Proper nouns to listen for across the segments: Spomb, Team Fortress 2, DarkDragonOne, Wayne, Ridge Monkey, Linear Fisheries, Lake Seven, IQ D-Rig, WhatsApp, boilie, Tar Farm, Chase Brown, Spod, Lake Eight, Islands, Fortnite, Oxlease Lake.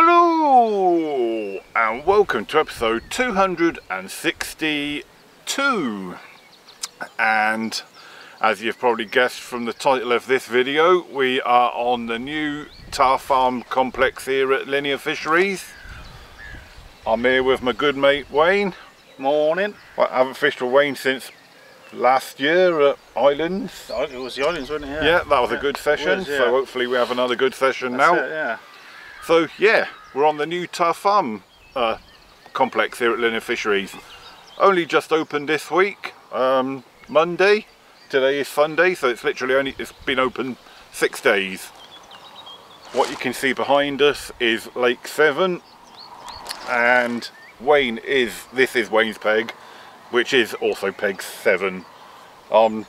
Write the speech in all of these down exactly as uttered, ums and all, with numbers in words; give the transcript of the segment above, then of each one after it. Hello and welcome to episode two hundred sixty-two, and as you've probably guessed from the title of this video, we are on the new Tar Farm complex here at Linear Fisheries. I'm here with my good mate Wayne. Morning. Well, I haven't fished with Wayne since last year at Islands. It was the Islands, wasn't it? Yeah, yeah, that was yeah. a good session, was, yeah. so hopefully we have another good session That's now. It, yeah. So yeah, we're on the new Tar Farm uh, complex here at Linear Fisheries. Only just opened this week, um, Monday. Today is Sunday, so it's literally only, it's been open six days. What you can see behind us is Lake Seven, and Wayne is, this is Wayne's peg, which is also peg seven. Um,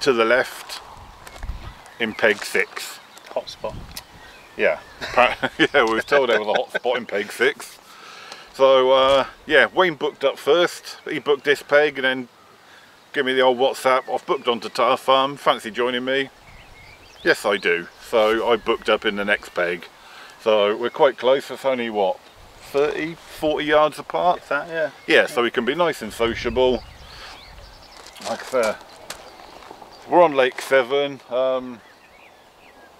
to the left in peg six. Hot spot. Yeah, yeah, we were told there was a hot spot in peg six. So uh, yeah, Wayne booked up first. He booked this peg and then gave me the old WhatsApp. I've booked onto Tar Farm. Fancy joining me? Yes, I do. So I booked up in the next peg. So we're quite close. It's only what, thirty, forty yards apart. That, yeah. Yeah. So we can be nice and sociable. Like I said, we're on Lake Seven. Um,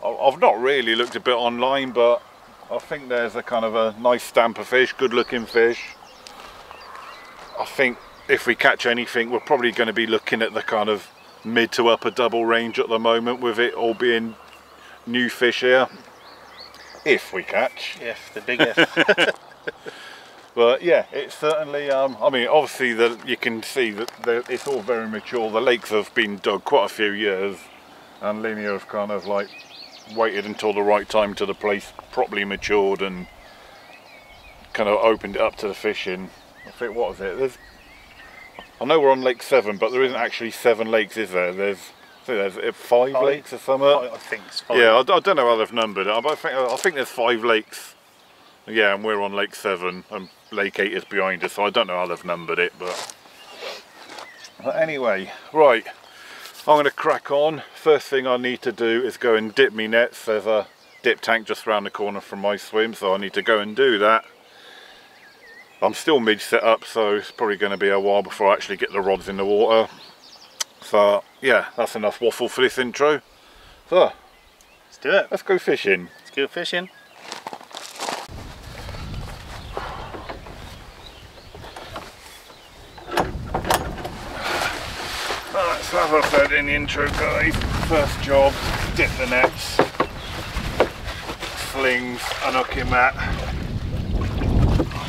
I've not really looked a bit online, but I think there's a kind of a nice stamp of fish, good looking fish. I think if we catch anything, we're probably going to be looking at the kind of mid to upper double range at the moment, with it all being new fish here. If we catch. If, the big if. But yeah, it's certainly, um, I mean, obviously the, you can see that it's all very mature. The lakes have been dug quite a few years, and Linear have kind of like waited until the right time to the place properly matured and kind of opened it up to the fishing. I think, what is it? There's, I know we're on Lake Seven, but there isn't actually seven lakes, is there? There's, I think there's five, five lakes or something. I think it's five. Yeah, I, I don't know how they've numbered it, but I think I think there's five lakes. Yeah, and we're on Lake Seven, and Lake Eight is behind us, so I don't know how they've numbered it, but, but anyway, right. I'm going to crack on. First thing I need to do is go and dip me nets. There's a dip tank just round the corner from my swim, so I need to go and do that. I'm still mid set up, so it's probably going to be a while before I actually get the rods in the water. So yeah, that's enough waffle for this intro. So let's do it. Let's go fishing. Let's go fishing. As I said in the intro, guys, first job, dip the nets, slings, unhook your mat.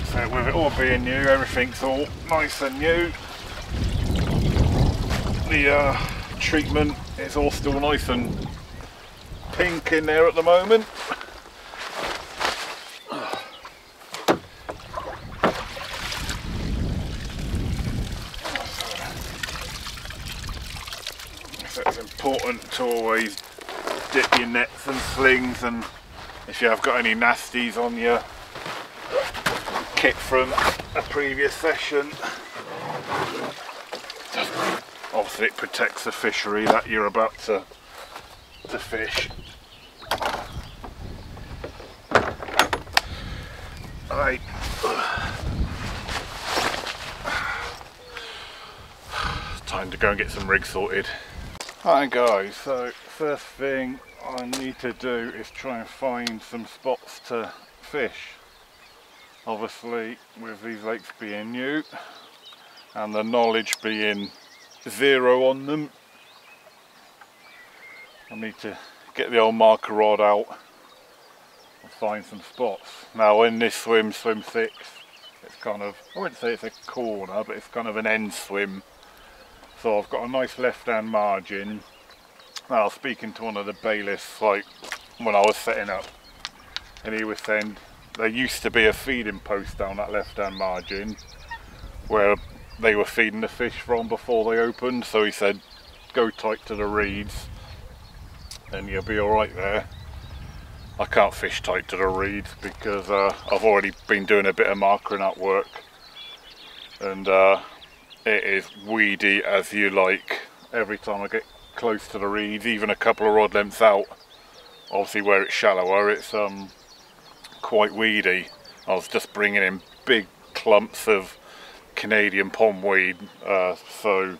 So with it all being new, everything's all nice and new. The uh, treatment is all still nice and pink in there at the moment. Important to always dip your nets and slings, and if you have got any nasties on your kit from a previous session, obviously it protects the fishery that you're about to, to fish. Right. Time to go and get some rig sorted. Alright guys, so first thing I need to do is try and find some spots to fish. Obviously with these lakes being new and the knowledge being zero on them, I need to get the old marker rod out and find some spots. Now in this swim, swim six, it's kind of, I wouldn't say it's a corner, but it's kind of an end swim. So I've got a nice left-hand margin. Now I was speaking to one of the bailiffs like when I was setting up, and he was saying there used to be a feeding post down that left-hand margin where they were feeding the fish from before they opened, so he said go tight to the reeds and you'll be alright there. I can't fish tight to the reeds because uh, I've already been doing a bit of markering at work, and uh, it is weedy as you like. Every time I get close to the reeds, even a couple of rod lengths out, obviously where it's shallower, it's um quite weedy. I was just bringing in big clumps of Canadian pondweed, uh, so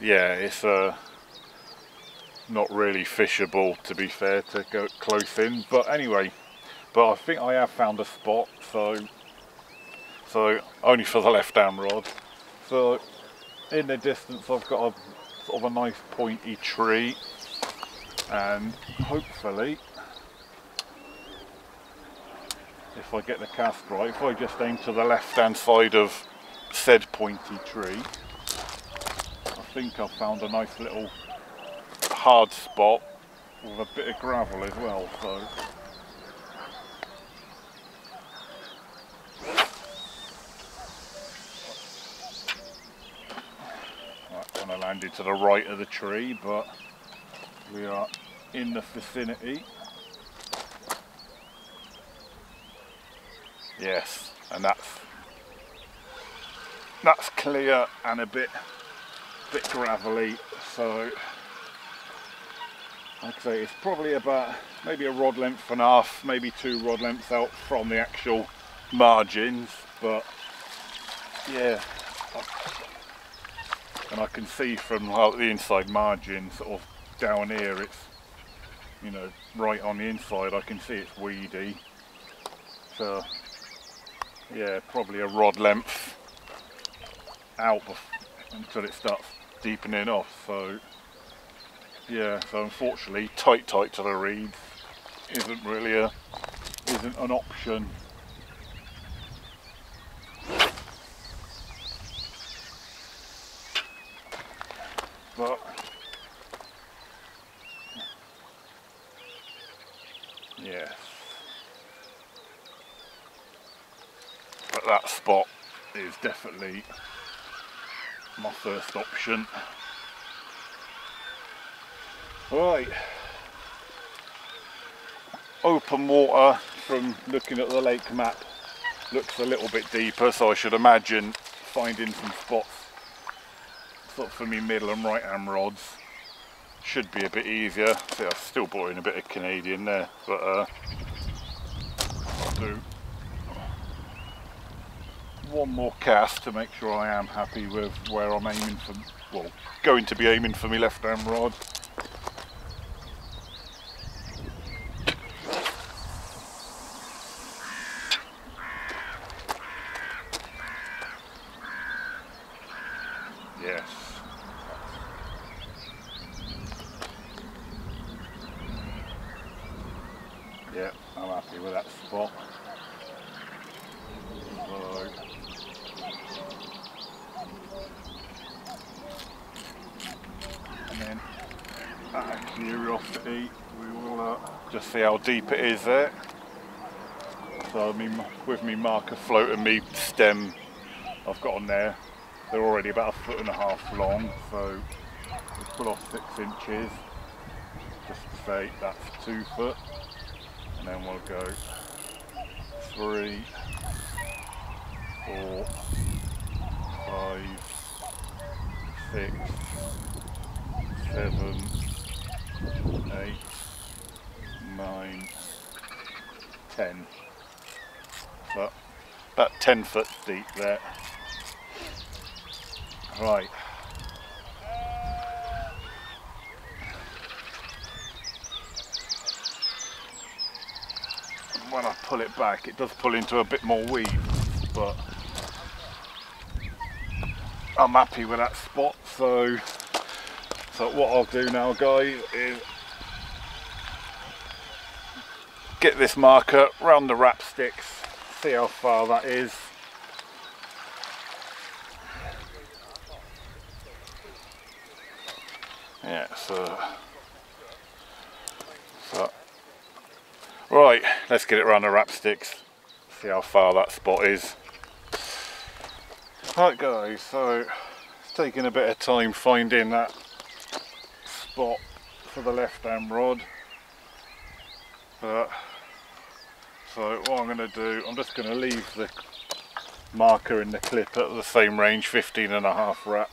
yeah, it's uh, not really fishable, to be fair, to go close in. But anyway, but I think I have found a spot, so so only for the left hand rod. So in the distance, I've got a sort of a nice pointy tree, and hopefully, if I get the cast right, if I just aim to the left hand side of said pointy tree, I think I've found a nice little hard spot with a bit of gravel as well. So that kind of landed to the right of the tree, but we are in the vicinity. Yes, and that's that's clear and a bit bit gravelly, so like I say, it's probably about maybe a rod length and a half, maybe two rod lengths out from the actual margins. But yeah, and I can see from like the inside margin sort of down here, it's, you know, right on the inside, I can see it's weedy. So yeah, probably a rod length out until it starts deepening off. So yeah, so unfortunately, tight, tight to the reeds isn't really a isn't an option. But yeah. That spot is definitely my first option. Right, open water from looking at the lake map looks a little bit deeper, so I should imagine finding some spots sort of for me middle and right hand rods should be a bit easier. See, I've still brought in a bit of Canadian there, but uh, I'll do one more cast to make sure I am happy with where I'm aiming for, well, going to be aiming for my left hand rod. Yes. Yeah, I'm happy with that spot. Curiosity, we will uh, just see how deep it is there. So I mean, with me marker float and me stem I've got on there, they're already about a foot and a half long, so we'll pull off six inches, just to say that's two foot, and then we'll go three, four, five, six, seven, eight, nine, ten. But about ten foot deep there. Right. And when I pull it back, it does pull into a bit more weed, but I'm happy with that spot. So So what I'll do now, guys, is get this marker round the wrap sticks, see how far that is. Yeah, so, so right, let's get it round the wrap sticks, see how far that spot is. Right, guys, so it's taking a bit of time finding that spot for the left hand rod, but so what I'm going to do, I'm just going to leave the marker in the clip at the same range, fifteen and a half wraps,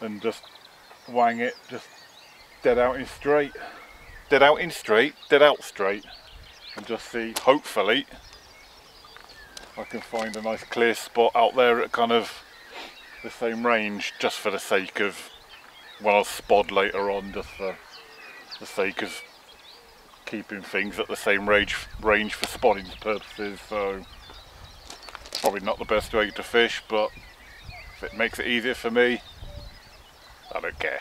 and just wang it, just dead out in straight, dead out in straight, dead out straight. and just see, hopefully, I can find a nice clear spot out there at kind of the same range, just for the sake of, when I'll spod later on, just for the sake of keeping things at the same range, range for spotting purposes. So probably not the best way to fish, but if it makes it easier for me, I don't care.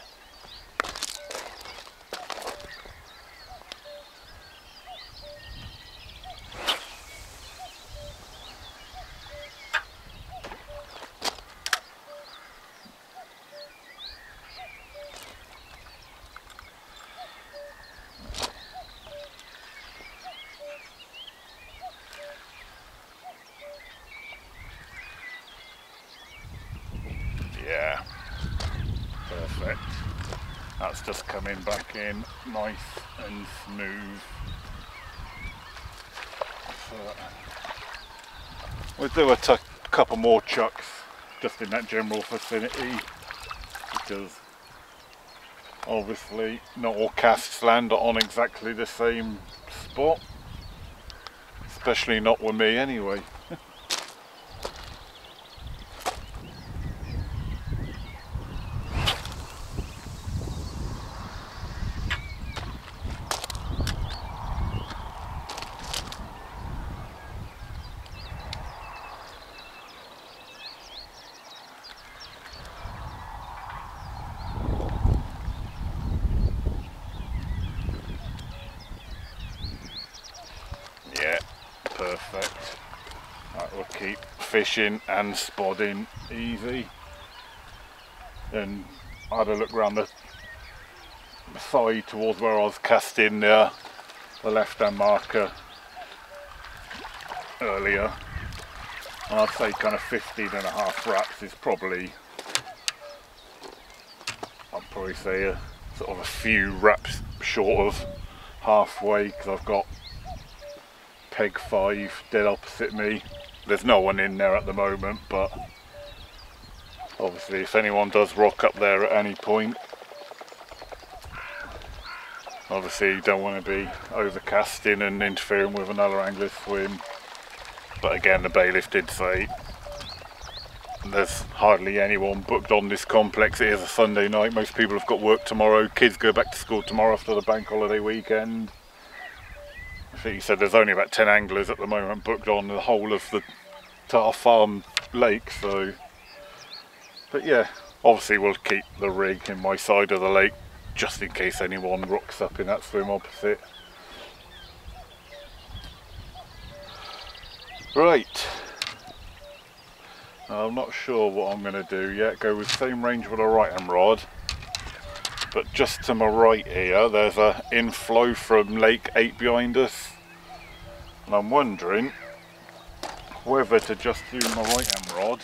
Yeah, perfect. That's just coming back in nice and smooth. So we'll do a couple more chucks just in that general vicinity, because obviously not all casts land on exactly the same spot, especially not with me anyway. Perfect. That will keep fishing and spotting easy. And I had a look round the side towards where I was casting uh, the left-hand marker earlier, and I'd say kind of fifteen and a half wraps is probably, I'd probably say a, sort of a few wraps short of halfway, because I've got peg five dead opposite me. There's no one in there at the moment, but obviously if anyone does rock up there at any point, obviously you don't want to be overcasting and interfering with another angler's swim. But again, the bailiff did say there's hardly anyone booked on this complex. It is a Sunday night, most people have got work tomorrow, kids go back to school tomorrow after the bank holiday weekend. I think he said there's only about ten anglers at the moment booked on the whole of the Tar Farm lake. So, but yeah, obviously we'll keep the rig in my side of the lake just in case anyone rocks up in that swim opposite. Right, I'm not sure what I'm going to do yet. Go with the same range with a right hand rod. But just to my right here, there's an inflow from Lake Eight behind us. And I'm wondering whether to just do my right hand rod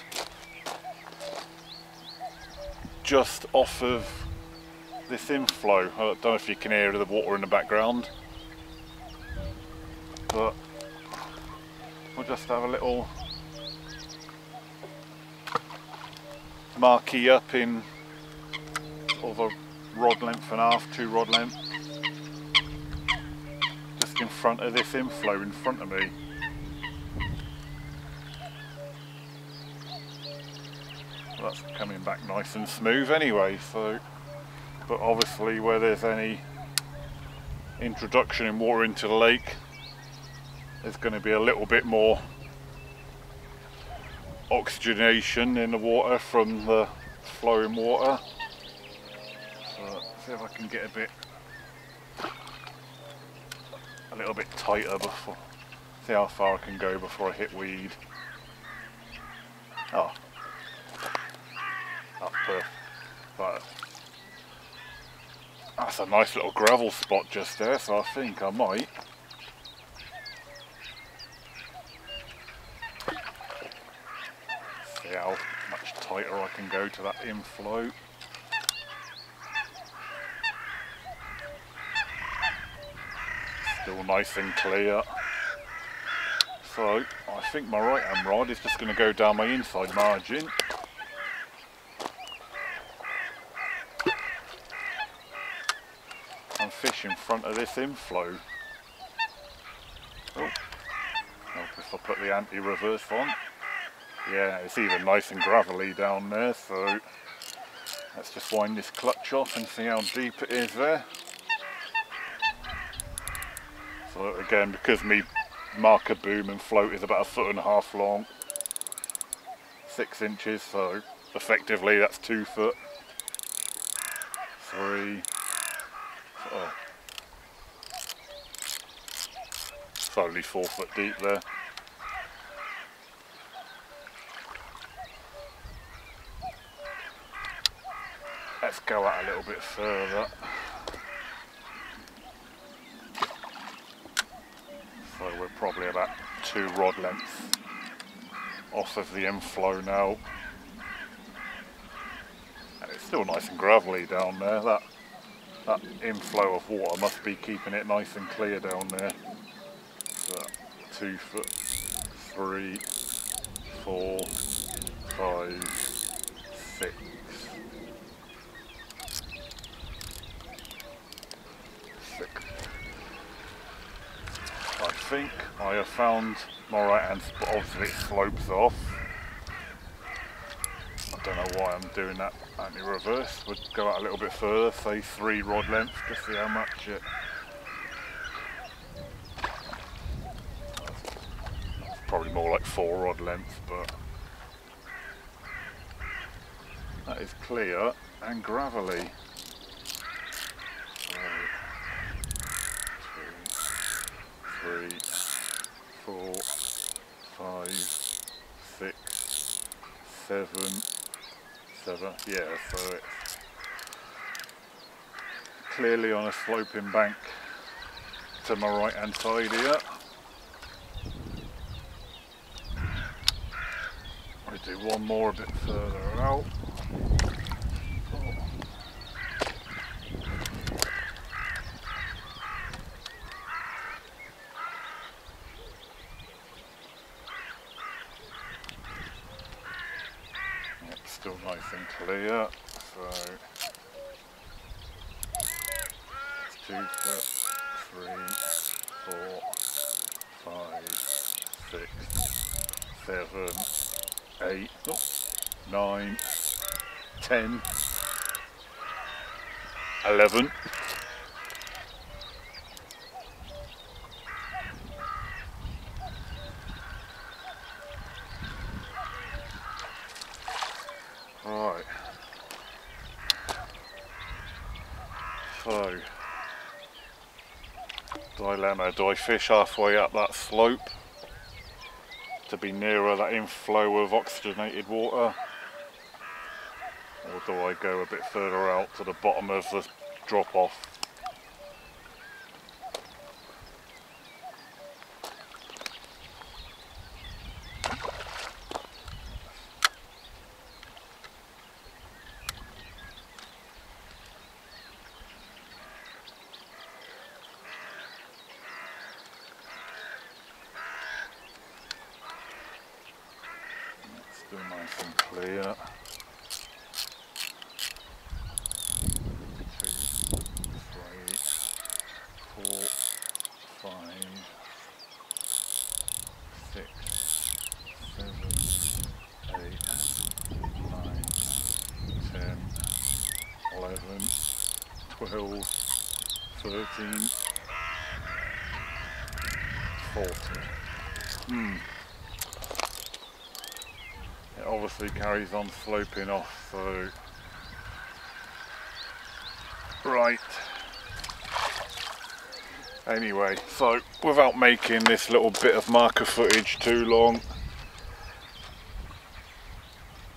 just off of this inflow. I don't know if you can hear the water in the background, but we'll just have a little marquee up in sort of a rod length and half, two rod length, just in front of this inflow in front of me. Well, that's coming back nice and smooth anyway, so, but obviously where there's any introduction in water into the lake, there's going to be a little bit more oxygenation in the water from the flowing water. See if I can get a bit, a little bit tighter before, see how far I can go before I hit weed. Oh, that's perfect. But that's a nice little gravel spot just there, so I think I might see how much tighter I can go to that inflow. Still nice and clear. So I think my right hand rod is just going to go down my inside margin. And fish in front of this inflow. put the anti-reverse on. Yeah, it's even nice and gravelly down there, so let's just wind this clutch off and see how deep it is there. So again, because me marker boom and float is about a foot and a half long, six inches, so effectively that's two foot, three, oh. It's only four foot deep there. Let's go out a little bit further. So we're probably about two rod lengths off of the inflow now. And it's still nice and gravelly down there. That, that inflow of water must be keeping it nice and clear down there. So two foot, three, four, five, six. I think I have found my right hand spot. Obviously it slopes off. I don't know why I'm doing that anti-reverse. We'll go out a little bit further, say three rod lengths, to see how much it... It's probably more like four rod lengths, but... That is clear and gravelly. Three, four, five, six, seven, seven. Yeah, so it's clearly on a sloping bank to my right hand side here. I do one more a bit further out. Still nice and clear, so two foot, three, four, five, six, seven, eight, nine, ten, eleven. Right, so dilemma, do I fish halfway up that slope to be nearer that inflow of oxygenated water, or do I go a bit further out to the bottom of the drop off? Still nice and clear. Two, three, four, five, six, seven, eight, nine, ten, eleven, twelve, thirteen, fourteen. Hmm. It obviously carries on sloping off, so... Right. Anyway, so without making this little bit of marker footage too long,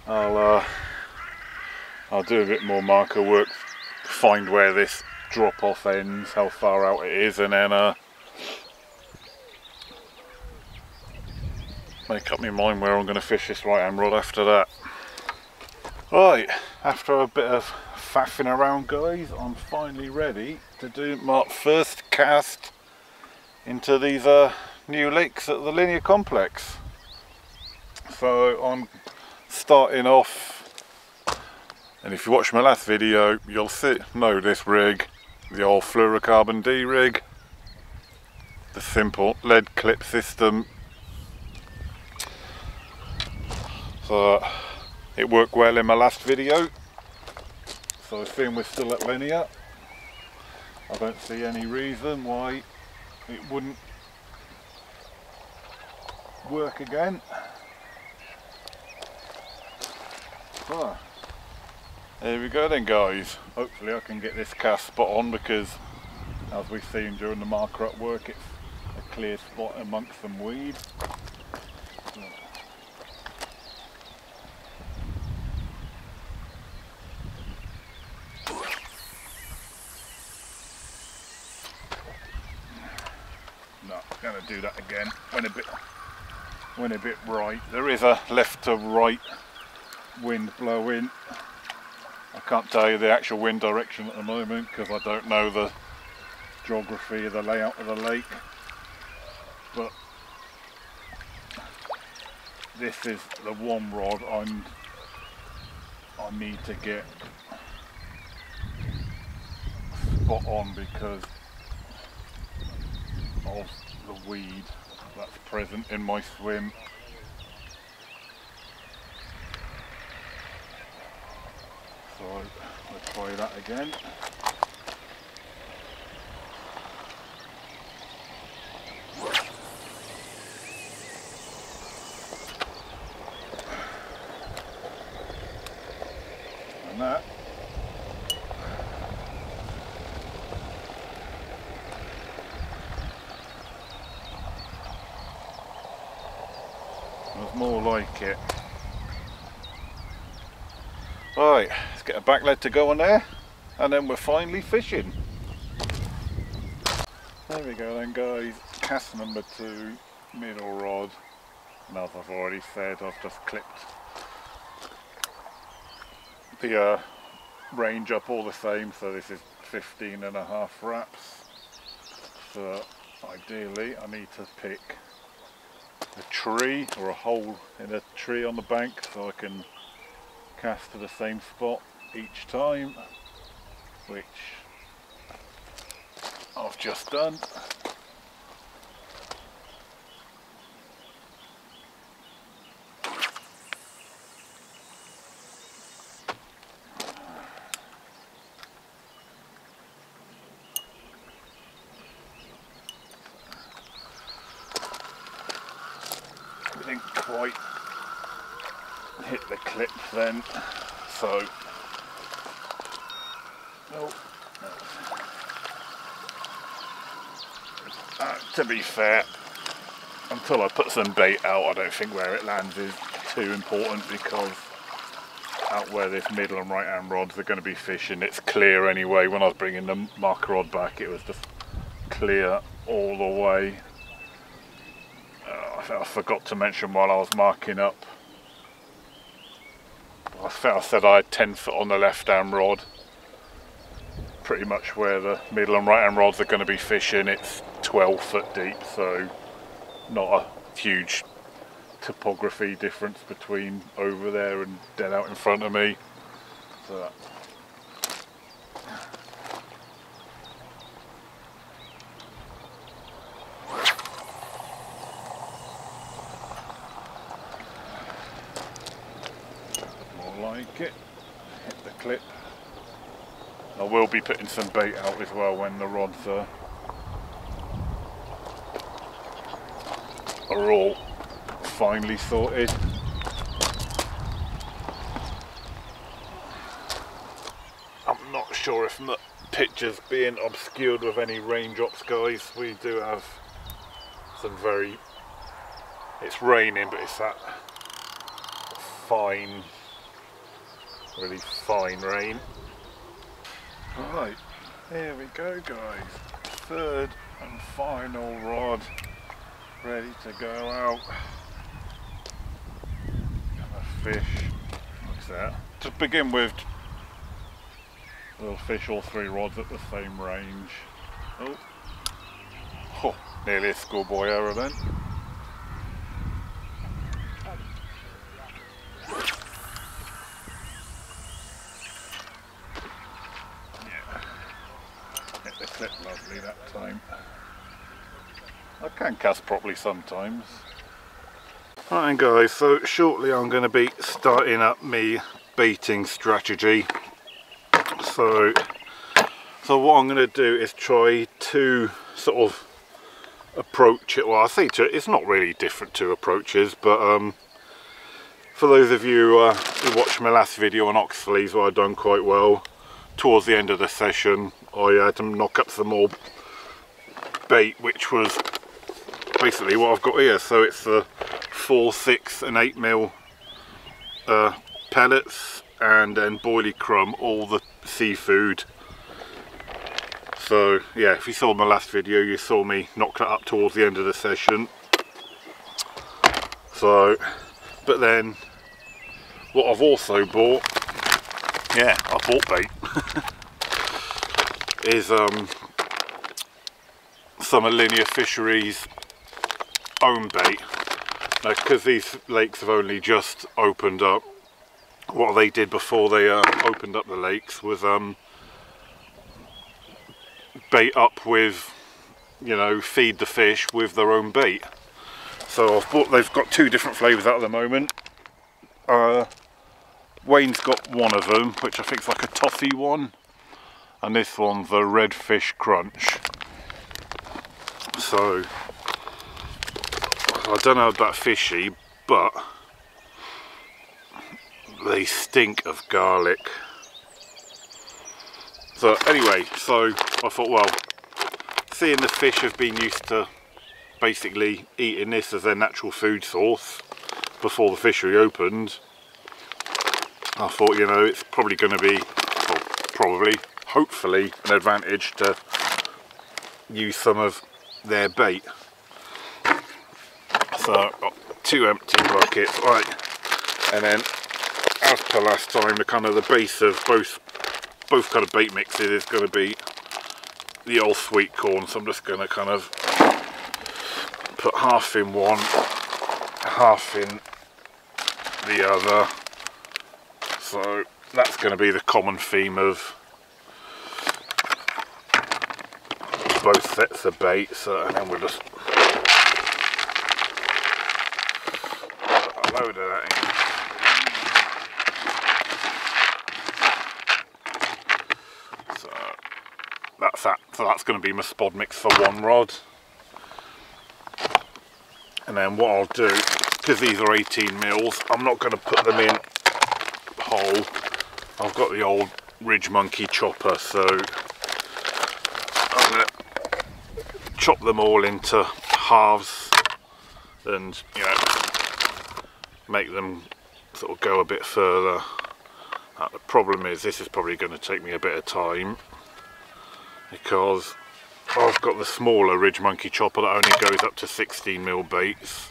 I'll, uh, I'll do a bit more marker work, find where this drop-off ends, how far out it is, and then uh, make up my mind where I'm going to fish this right hand rod after that. Right, after a bit of faffing around, guys, I'm finally ready to do my first cast into these uh, new lakes at the Linear complex. So I'm starting off, and if you watched my last video, you'll see, know this rig, the old fluorocarbon D rig, the simple lead clip system. but it worked well in my last video, so seeing we're still at Linear, I don't see any reason why it wouldn't work again. So, here we go then guys, hopefully I can get this cast spot on, because as we've seen during the marker at work, it's a clear spot amongst some weed. No, I'm going to do that again when a bit when a bit right. There is a left to right wind blowing. I can't tell you the actual wind direction at the moment because I don't know the geography of the layout of the lake, but this is the one rod I'm, I need to get spot on because of the weed that's present in my swim. So let's try that again. And that. That's more like it. Right, let's get a back lead to go on there, and then we're finally fishing. There we go then guys, cast number two, middle rod, and as I've already said, I've just clipped the uh, range up all the same, so this is fifteen and a half wraps. So ideally I need to pick a tree or a hole in a tree on the bank so I can cast to the same spot each time, which I've just done. We didn't quite hit the clip then, so nope. Uh, to be fair, until I put some bait out, I don't think where it lands is too important, because out where this middle and right hand rods are going to be fishing, it's clear anyway. When I was bringing the marker rod back, it was just clear all the way. uh, I, I forgot to mention while I was marking up, I think I said I had ten foot on the left hand rod, pretty much where the middle and right hand rods are going to be fishing. It's twelve foot deep, so not a huge topography difference between over there and dead out in front of me. So it, hit the clip. I will be putting some bait out as well when the rods are, are all finally sorted. I'm not sure if the picture's being obscured with any raindrops guys. We do have some very, it's raining, but it's that fine really fine rain. Right, here we go guys, third and final rod ready to go out. Got a fish, what's that? To begin with, we'll fish all three rods at the same range. Oh, oh nearly a schoolboy error then. Lovely that time. I can cast properly sometimes. Right, and guys, so shortly I'm going to be starting up me baiting strategy. So, so what I'm going to do is try to sort of approach it. Well, I say to it, it's not really different to approaches, but um, for those of you uh, who watched my last video on Oxlease, where I've done quite well, towards the end of the session, I had to knock up some more bait, which was basically what I've got here. So it's the four, six, and eight mil uh, pellets, and then boilie crumb, all the seafood. So yeah, if you saw my last video, you saw me knock that up towards the end of the session. So, but then what I've also bought, yeah, I bought bait, is um, some of Linear Fisheries' own bait. Now, because these lakes have only just opened up, what they did before they uh, opened up the lakes was um, bait up with, you know, feed the fish with their own bait. So I've bought, they've got two different flavours out at the moment. Uh, Wayne's got one of them, which I think's like a toffee one, and this one's the redfish crunch. So I don't know about fishy, but they stink of garlic. So anyway, so I thought, well, seeing the fish have been used to basically eating this as their natural food source before the fishery opened, I thought, you know, it's probably going to be, well, probably, hopefully, an advantage to use some of their bait. So I've got two empty buckets, right, and then as per last time, the kind of the base of both both kind of bait mixes is going to be the old sweet corn. So I'm just going to kind of put half in one, half in the other. So that's going to be the common theme of both sets of bait. So, and then we'll just put a load of that in. So that's that. So that's going to be my spod mix for one rod. And then what I'll do, because these are eighteen mils, I'm not going to put them in whole. I've got the old Ridge Monkey chopper, so I'm going to chop them all into halves and, you know, make them sort of go a bit further. Now, the problem is this is probably going to take me a bit of time because I've got the smaller Ridge Monkey chopper that only goes up to sixteen mil baits,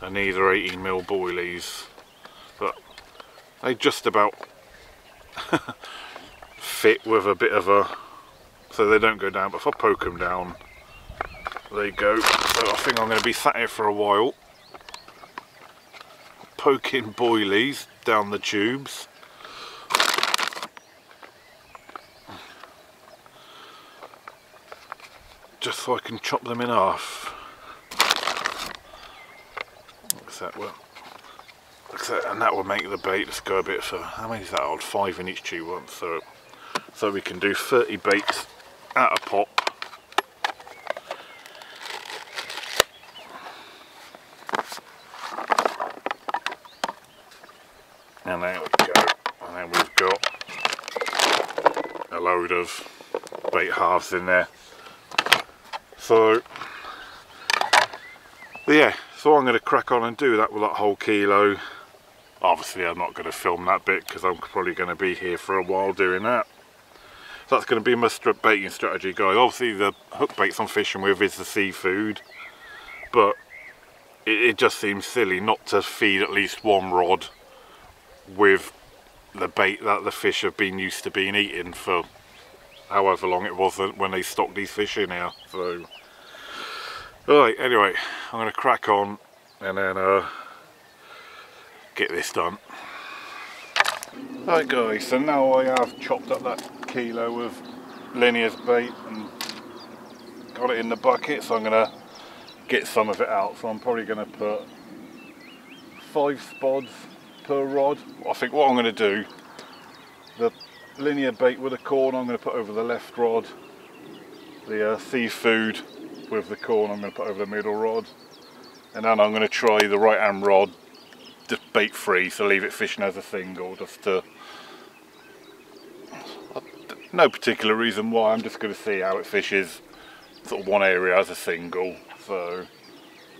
and these are eighteen mil boilies, but they just about fit with a bit of a, so they don't go down, but if I poke them down, they go. So I think I'm going to be sat here for a while, poking boilies down the tubes. Just so I can chop them in half. What's that? Well, that, and that will make the bait just go a bit further. How many is that odd? Five in each tube once, so so we can do thirty baits at a pop. And there we go. And then we've got a load of bait halves in there. So yeah, so I'm going to crack on and do that with that whole kilo. Obviously I'm not going to film that bit because I'm probably going to be here for a while doing that. So that's going to be my baiting strategy, guys. Obviously the hook baits I'm fishing with is the seafood, but it, it just seems silly not to feed at least one rod with the bait that the fish have been used to being eaten for however long it was when they stocked these fish in here. So right, anyway, I'm going to crack on and then uh, get this done. Right guys, so now I have chopped up that kilo of Linear's bait and got it in the bucket, so I'm going to get some of it out. So I'm probably going to put five spods per rod. I think what I'm going to do, the linear bait with the corn I'm going to put over the left rod, the uh, seafood with the corn I'm going to put over the middle rod, and then I'm going to try the right hand rod just bait free, so leave it fishing as a single, just to, no particular reason why, I'm just going to see how it fishes sort of one area as a single. So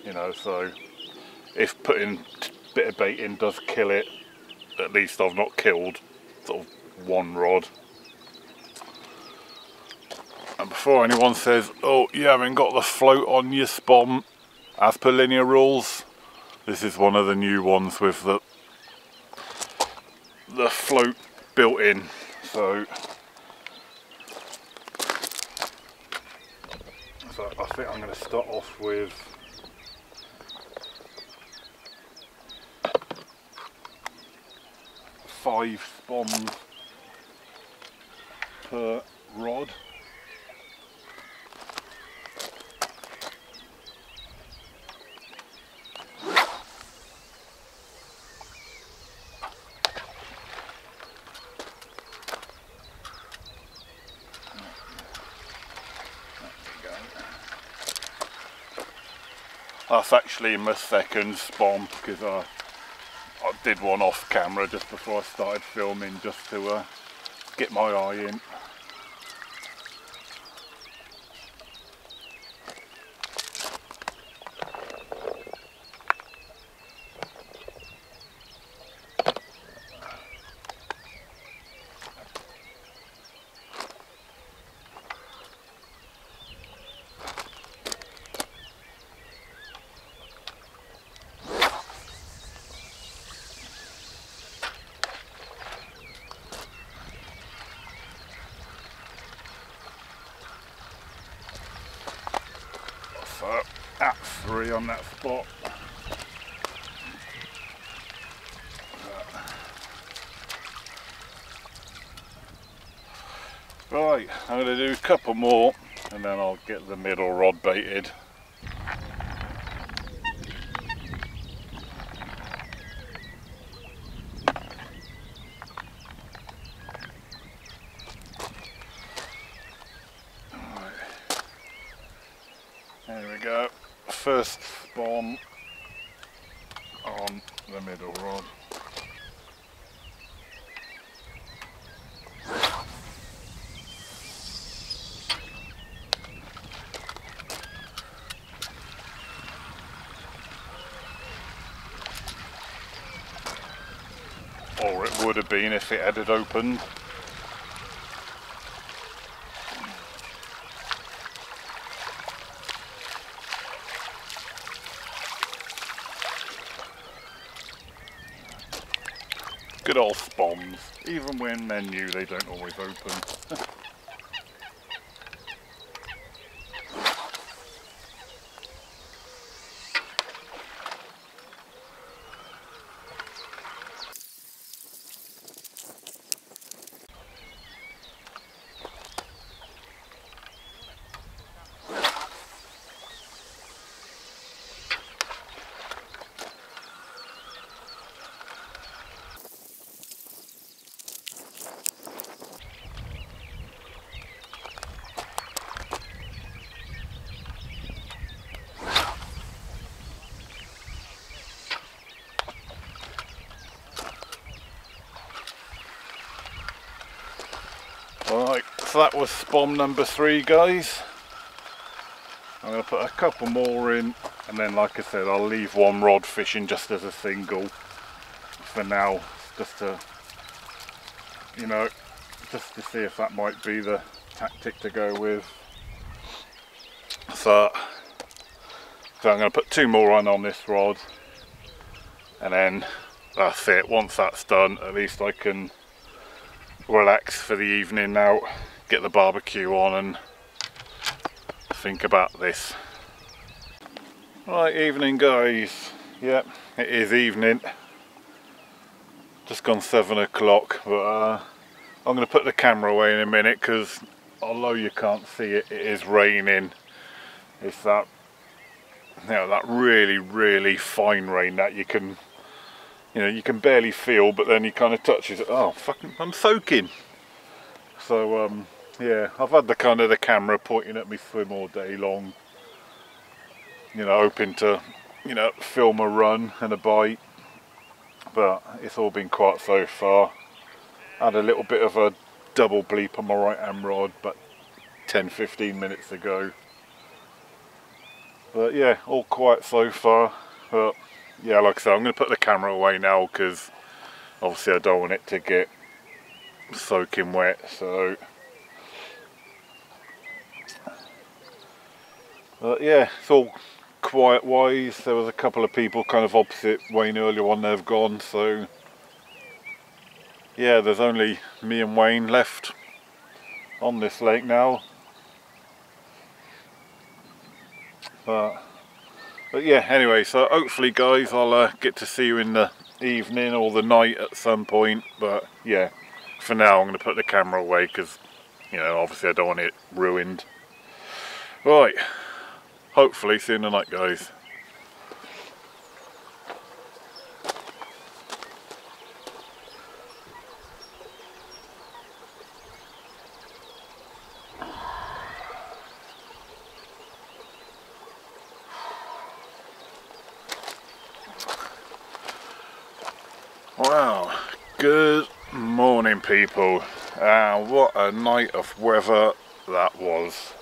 you know, so if putting a bit of bait in does kill it, at least I've not killed sort of one rod. And before anyone says, oh, you haven't got the float on your spawn, as per linear rules, this is one of the new ones with the the float built in. So, so I think I'm going to start off with five spawns per rod. That's actually my second spawn, because I, I did one off camera just before I started filming, just to uh, get my eye in. At three on that spot. Right, I'm going to do a couple more and then I'll get the middle rod baited. First spawn on the middle rod. Or it would have been if it had it opened. Good old spawns, even when they're new they don't always open. Alright, so that was spawn number three, guys. I'm going to put a couple more in, and then like I said, I'll leave one rod fishing just as a single for now, just to, you know, just to see if that might be the tactic to go with. So, so I'm going to put two more on on this rod, and then that's it. Once that's done, at least I can relax for the evening now, get the barbecue on and think about this. Right, evening guys. Yep, it is evening. Just gone seven o'clock, but uh, I'm going to put the camera away in a minute because although you can't see it, it is raining. It's that, you know, that really, really fine rain that you can you know, you can barely feel, but then he kind of touches it. Oh, fucking, I'm soaking. So um, yeah, I've had the kind of the camera pointing at me swim all day long, you know, hoping to, you know, film a run and a bite, but it's all been quiet so far. Had a little bit of a double bleep on my right hand rod, but ten fifteen minutes ago. But yeah, all quiet so far. But yeah, like I said, I'm going to put the camera away now because obviously I don't want it to get soaking wet. So, but yeah, it's all quiet wise. There was a couple of people kind of opposite Wayne earlier on, they've gone. So yeah, there's only me and Wayne left on this lake now. But, but yeah, anyway, so hopefully guys, I'll uh, get to see you in the evening or the night at some point. But yeah, for now I'm going to put the camera away because, you know, obviously I don't want it ruined. Right, hopefully see you in the night guys. Wow, good morning people, and uh, what a night of weather that was.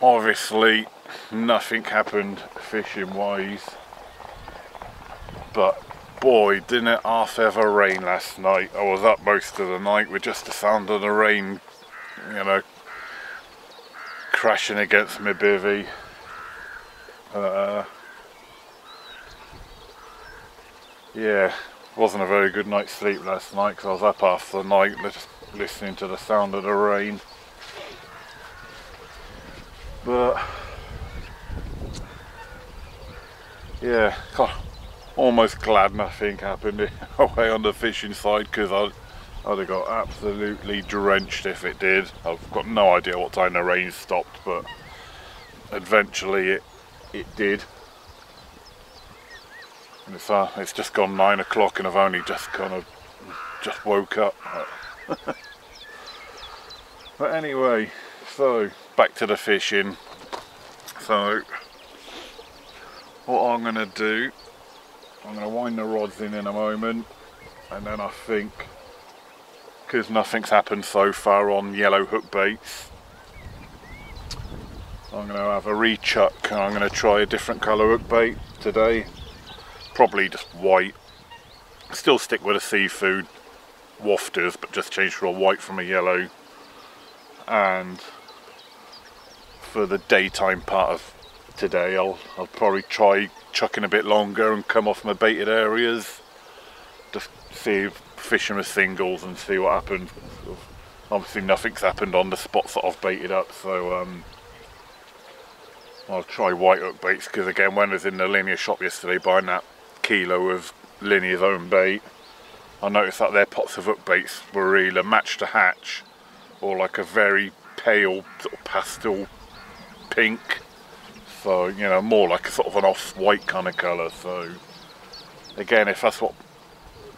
Obviously nothing happened fishing wise, but boy didn't it half ever rain last night. I was up most of the night with just the sound of the rain, you know, crashing against my bivvy. Uh, Yeah, wasn't a very good night's sleep last night because I was up half the night listening to the sound of the rain. But yeah, God, almost glad nothing happened away on the fishing side because I'd, I'd have got absolutely drenched if it did. I've got no idea what time the rain stopped, but eventually it, it did. And it's, uh, it's just gone nine o'clock and I've only just kind of just woke up. But anyway, so back to the fishing. So what I'm going to do, I'm going to wind the rods in in a moment, and then I think, because nothing's happened so far on yellow hook baits, I'm going to have a rechuck and I'm going to try a different colour hook bait today. Probably just white. Still stick with the seafood wafters, but just change for a white from a yellow. And for the daytime part of today, I'll, I'll probably try chucking a bit longer and come off my baited areas. Just see fishing with singles and see what happens. Obviously nothing's happened on the spots that I've baited up, so um, I'll try white hook baits because again, when I was in the Linear shop yesterday buying that kilo of Linear's own bait, I noticed that their pots of hook baits were either match to hatch or like a very pale sort of pastel pink, so you know, more like a sort of an off-white kind of colour. So again, if that's what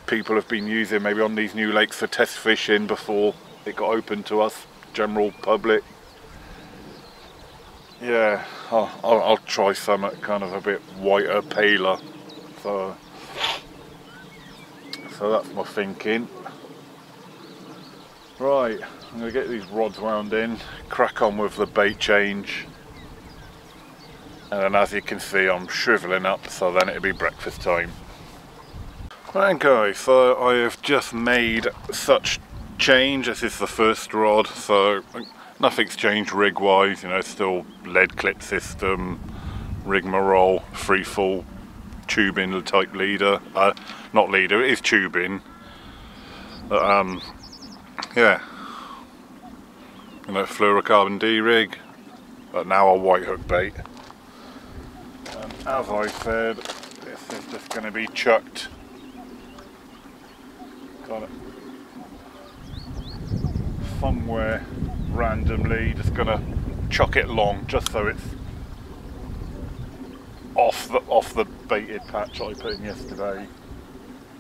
people have been using maybe on these new lakes for test fishing before it got open to us general public, yeah, I'll, I'll, I'll try some kind of a bit whiter, paler. So, so that's my thinking. Right, I'm going to get these rods wound in, crack on with the bait change, and then as you can see I'm shrivelling up, so then it'll be breakfast time. Right guys, so I have just made such change. This is the first rod, so nothing's changed rig wise, you know, still lead clip system, rigmarole, free fall tubing type leader, uh, not leader, it is tubing. But, um, yeah, you know, fluorocarbon D-rig, but now a white hook bait. And as I said, this is just going to be chucked kind of somewhere randomly, just gonna chuck it long just so it's off the off the baited patch I put in yesterday,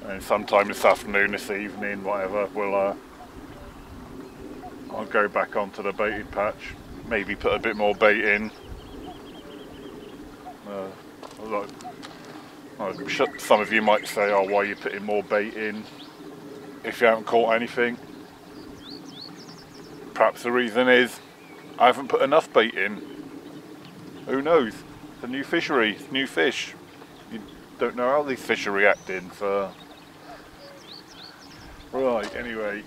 and sometime this afternoon, this evening, whatever, we'll uh, I'll go back onto the baited patch, maybe put a bit more bait in. Uh, like, I'm sure some of you might say, "Oh, why are you putting more bait in if you haven't caught anything?" Perhaps the reason is I haven't put enough bait in. Who knows? It's a new fishery, it's new fish. You don't know how these fish are reacting. So right, anyway.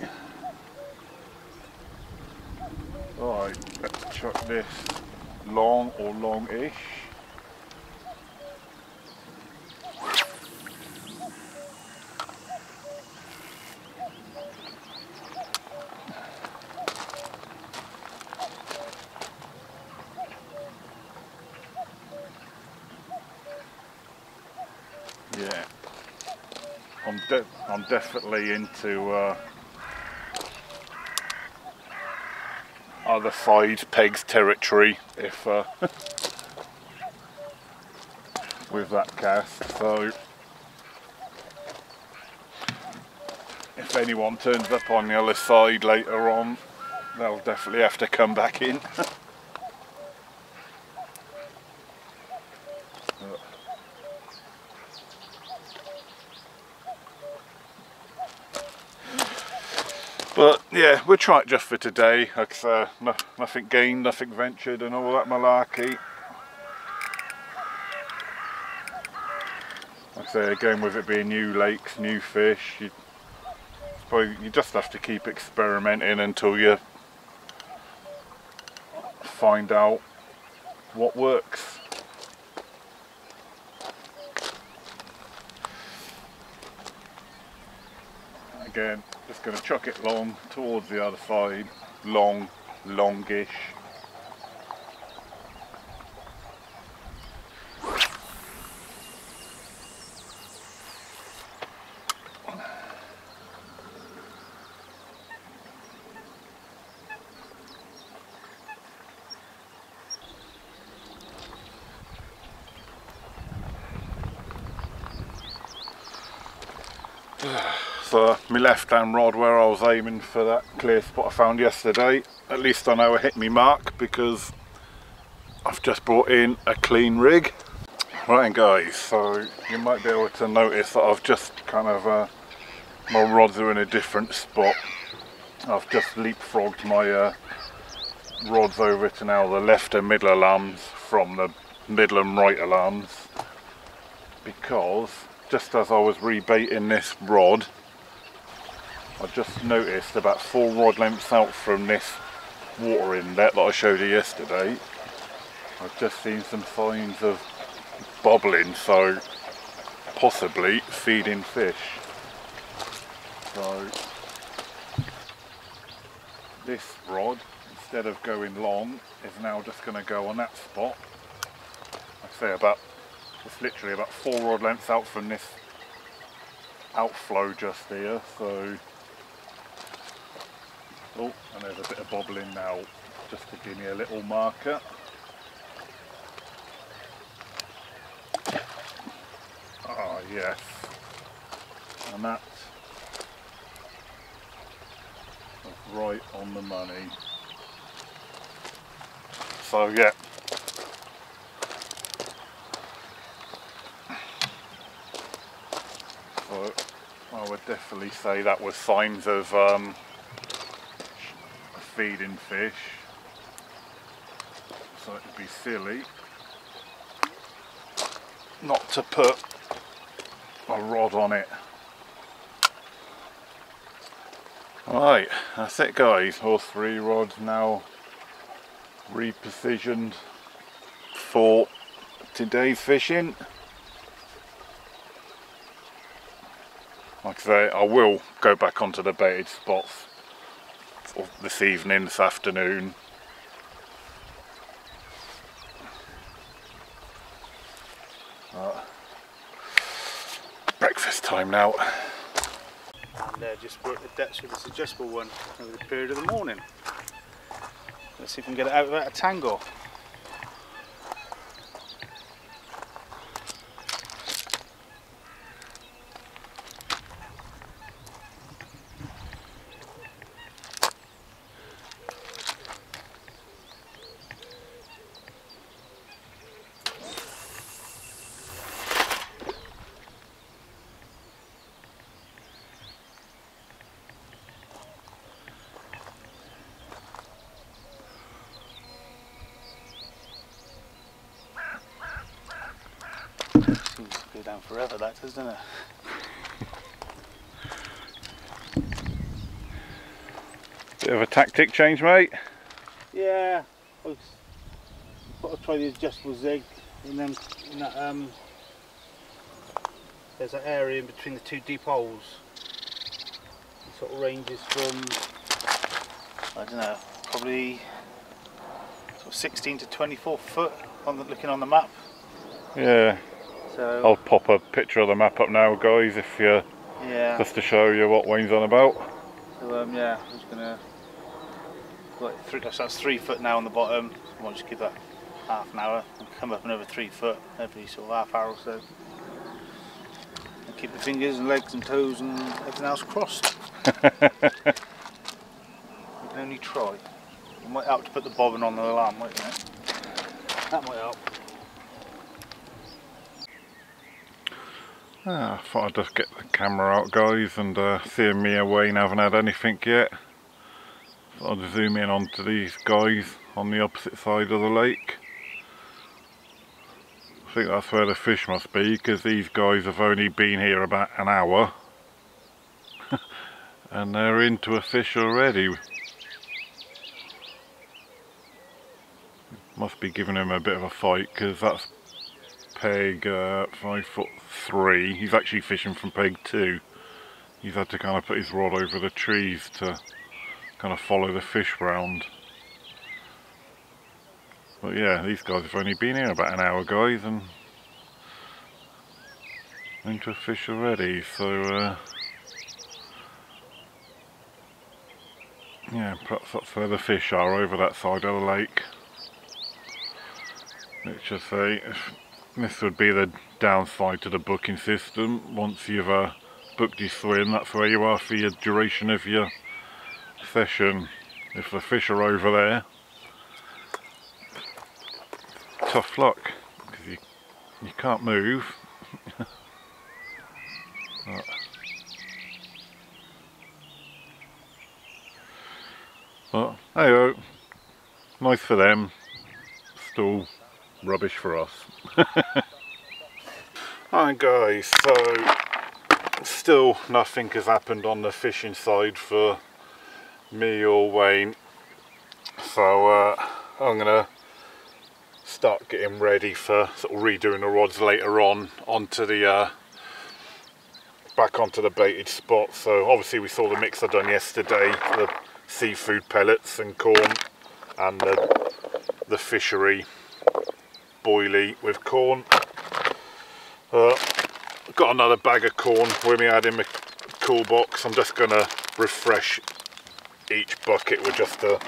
Right, let's chuck this long or long-ish. Yeah, I'm, de I'm definitely into uh, other side pegs territory if uh, with that cast. So if anyone turns up on the other side later on, they'll definitely have to come back in. But yeah, we'll try it just for today. Like, uh, no, nothing gained, nothing ventured, and all that malarkey. Like I say, again, with it being new lakes, new fish, you, you just have to keep experimenting until you find out what works. Again, just going to chuck it long towards the other side, long, longish. So my left hand rod where I was aiming for that clear spot I found yesterday, at least I know I hit me mark because I've just brought in a clean rig. Right guys, so you might be able to notice that I've just kind of, uh, my rods are in a different spot. I've just leapfrogged my uh, rods over to now the left and middle alarms from the middle and right alarms, because just as I was rebaiting this rod, I just noticed about four rod lengths out from this water inlet that I showed you yesterday, I've just seen some signs of bubbling, so possibly feeding fish. So this rod, instead of going long, is now just going to go on that spot. Like I say, about, it's literally about four rod lengths out from this outflow just here, so. Oh, and there's a bit of bobbling now, just to give me a little marker. Ah, yes. And that's right on the money. So, yeah. So, I would definitely say that was signs of um, feeding fish, so it'd be silly not to put a rod on it. Right, that's it guys, all three rods now repositioned for today's fishing. Like I say, I will go back onto the baited spots this evening, this afternoon. Uh, breakfast time now. And uh, just work the depths with this adjustable one over the period of the morning. Let's see if we can get it out without a tangle. down forever, that does, doesn't it? Bit of a tactic change, mate. Yeah, I thought I'd try the adjustable zig in them, in that, um, there's an area in between the two deep holes. It sort of ranges from, I don't know, probably sort of sixteen to twenty-four foot on the, looking on the map. Yeah. So I'll pop a picture of the map up now, guys, if you yeah. just to show you what Wayne's on about. So um, yeah, I'm just gonna like three, that's three foot now on the bottom. I might just give that half an hour and come up another three foot every sort of half hour or so. And keep the fingers and legs and toes and everything else crossed. You can only try. It might help to put the bobbin on the alarm, mightn't it? That might help. Ah, I thought I'd just get the camera out, guys, and uh, seeing me and Wayne haven't had anything yet, so I'll just zoom in onto these guys on the opposite side of the lake. I think that's where the fish must be, because these guys have only been here about an hour and they're into a fish already. Must be giving him a bit of a fight, because that's peg uh, five foot three. He's actually fishing from peg two. He's had to kind of put his rod over the trees to kind of follow the fish round. But yeah, these guys have only been here about an hour, guys, and into a fish already. So uh, yeah, perhaps that's where the fish are, over that side of the lake. Let's just say, if this would be the downside to the booking system. Once you've uh, booked your swim, that's where you are for your duration of your session. If the fish are over there, tough luck, because you, you can't move. Right. But hey-oh, nice for them, still rubbish for us. Alright guys, so still nothing has happened on the fishing side for me or Wayne, so uh, I'm gonna start getting ready for sort of redoing the rods later on onto the uh, back onto the baited spot. So obviously we saw the mix I done yesterday, the seafood pellets and corn, and the, the fishery boilie with corn. Uh, I've got another bag of corn with me, I had in my cool box. I'm just gonna refresh each bucket with just a,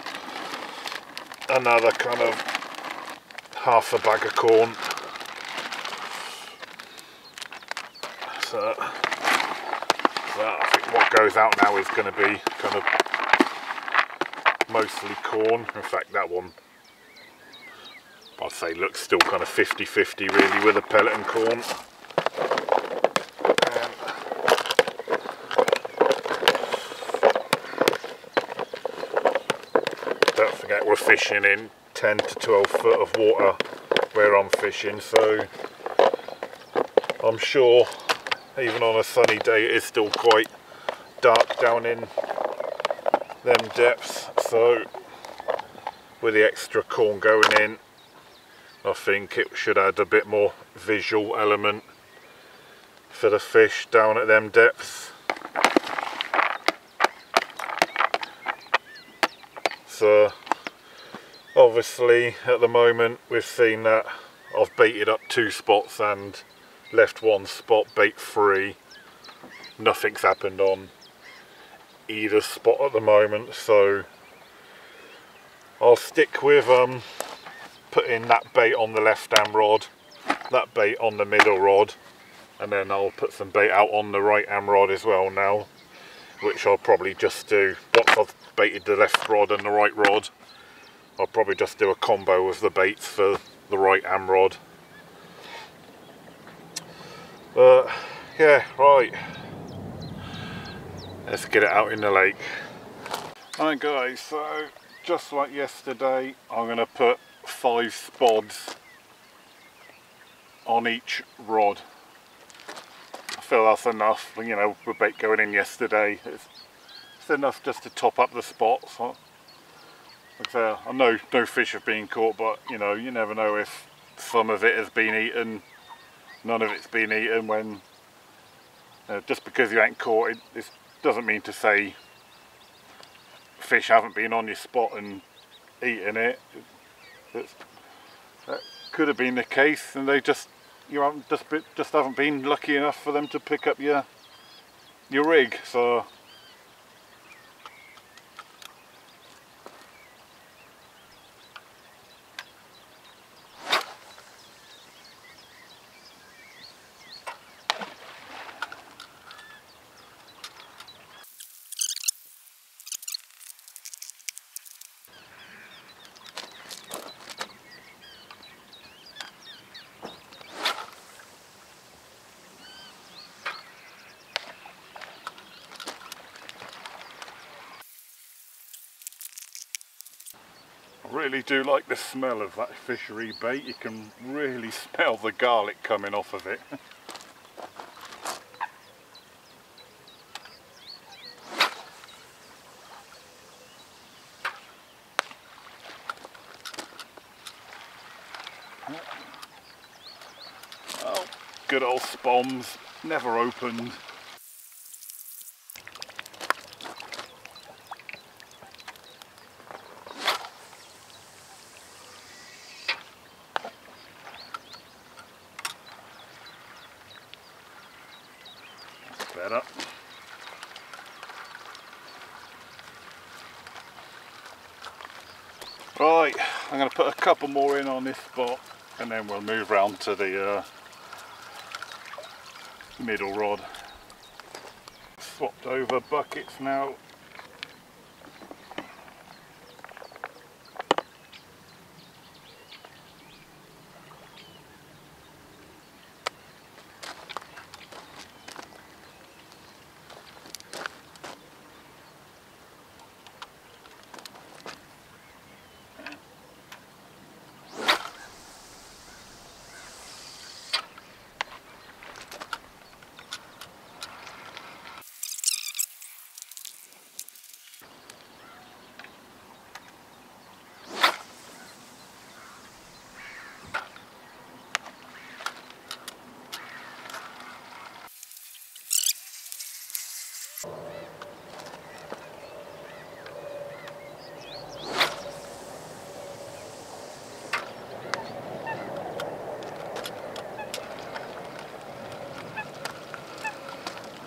another kind of half a bag of corn. So, so I think what goes out now is gonna be kind of mostly corn. In fact, that one I'd say looks still kind of fifty fifty really with a pellet and corn. And don't forget we're fishing in ten to twelve foot of water where I'm fishing, so I'm sure even on a sunny day it is still quite dark down in them depths. So with the extra corn going in, I think it should add a bit more visual element for the fish down at them depths. So obviously at the moment we've seen that I've baited up two spots and left one spot bait free. Nothing's happened on either spot at the moment, so I'll stick with um putting that bait on the left hand rod, that bait on the middle rod, and then I'll put some bait out on the right hand rod as well now, which I'll probably just do once I've baited the left rod and the right rod. I'll probably just do a combo of the baits for the right hand rod. But yeah, right, let's get it out in the lake. Alright guys, so just like yesterday, I'm going to put five spods on each rod. fill us enough. You know, the bait going in yesterday, it's, it's enough just to top up the spot. So, like I say, I know no fish have been caught, but you know, you never know if some of it has been eaten, none of it's been eaten. When uh, just because you ain't caught it, it doesn't mean to say fish haven't been on your spot and eaten it. It's, that could have been the case, and they just you haven't just just haven't been lucky enough for them to pick up your your rig. So really do like the smell of that fishery bait. You can really smell the garlic coming off of it. Oh, good old spoms, never opened. Up. Right, I'm going to put a couple more in on this spot and then we'll move round to the uh, middle rod. Swapped over buckets now.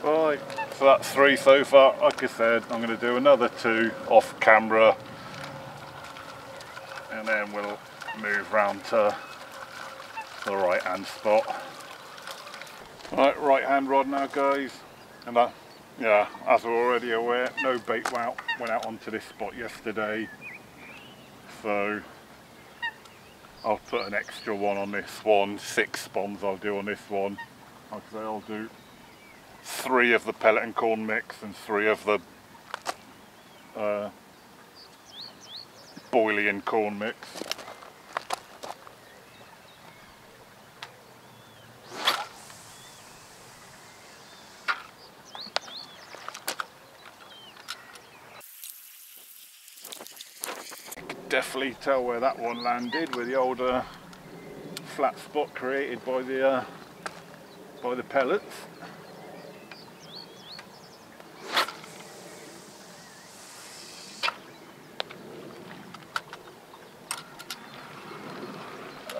Right, so that's three so far. Like I said, I'm going to do another two off camera and then we'll move round to the right hand spot. Right, right hand rod now, guys. And that, yeah, as we're already aware, no bait went out, went out onto this spot yesterday, so I'll put an extra one on this one. Six spawns I'll do on this one. Like I say, I'll do three of the pellet and corn mix and three of the uh, boilie and corn mix. Definitely tell where that one landed with the old uh, flat spot created by the uh, by the pellets.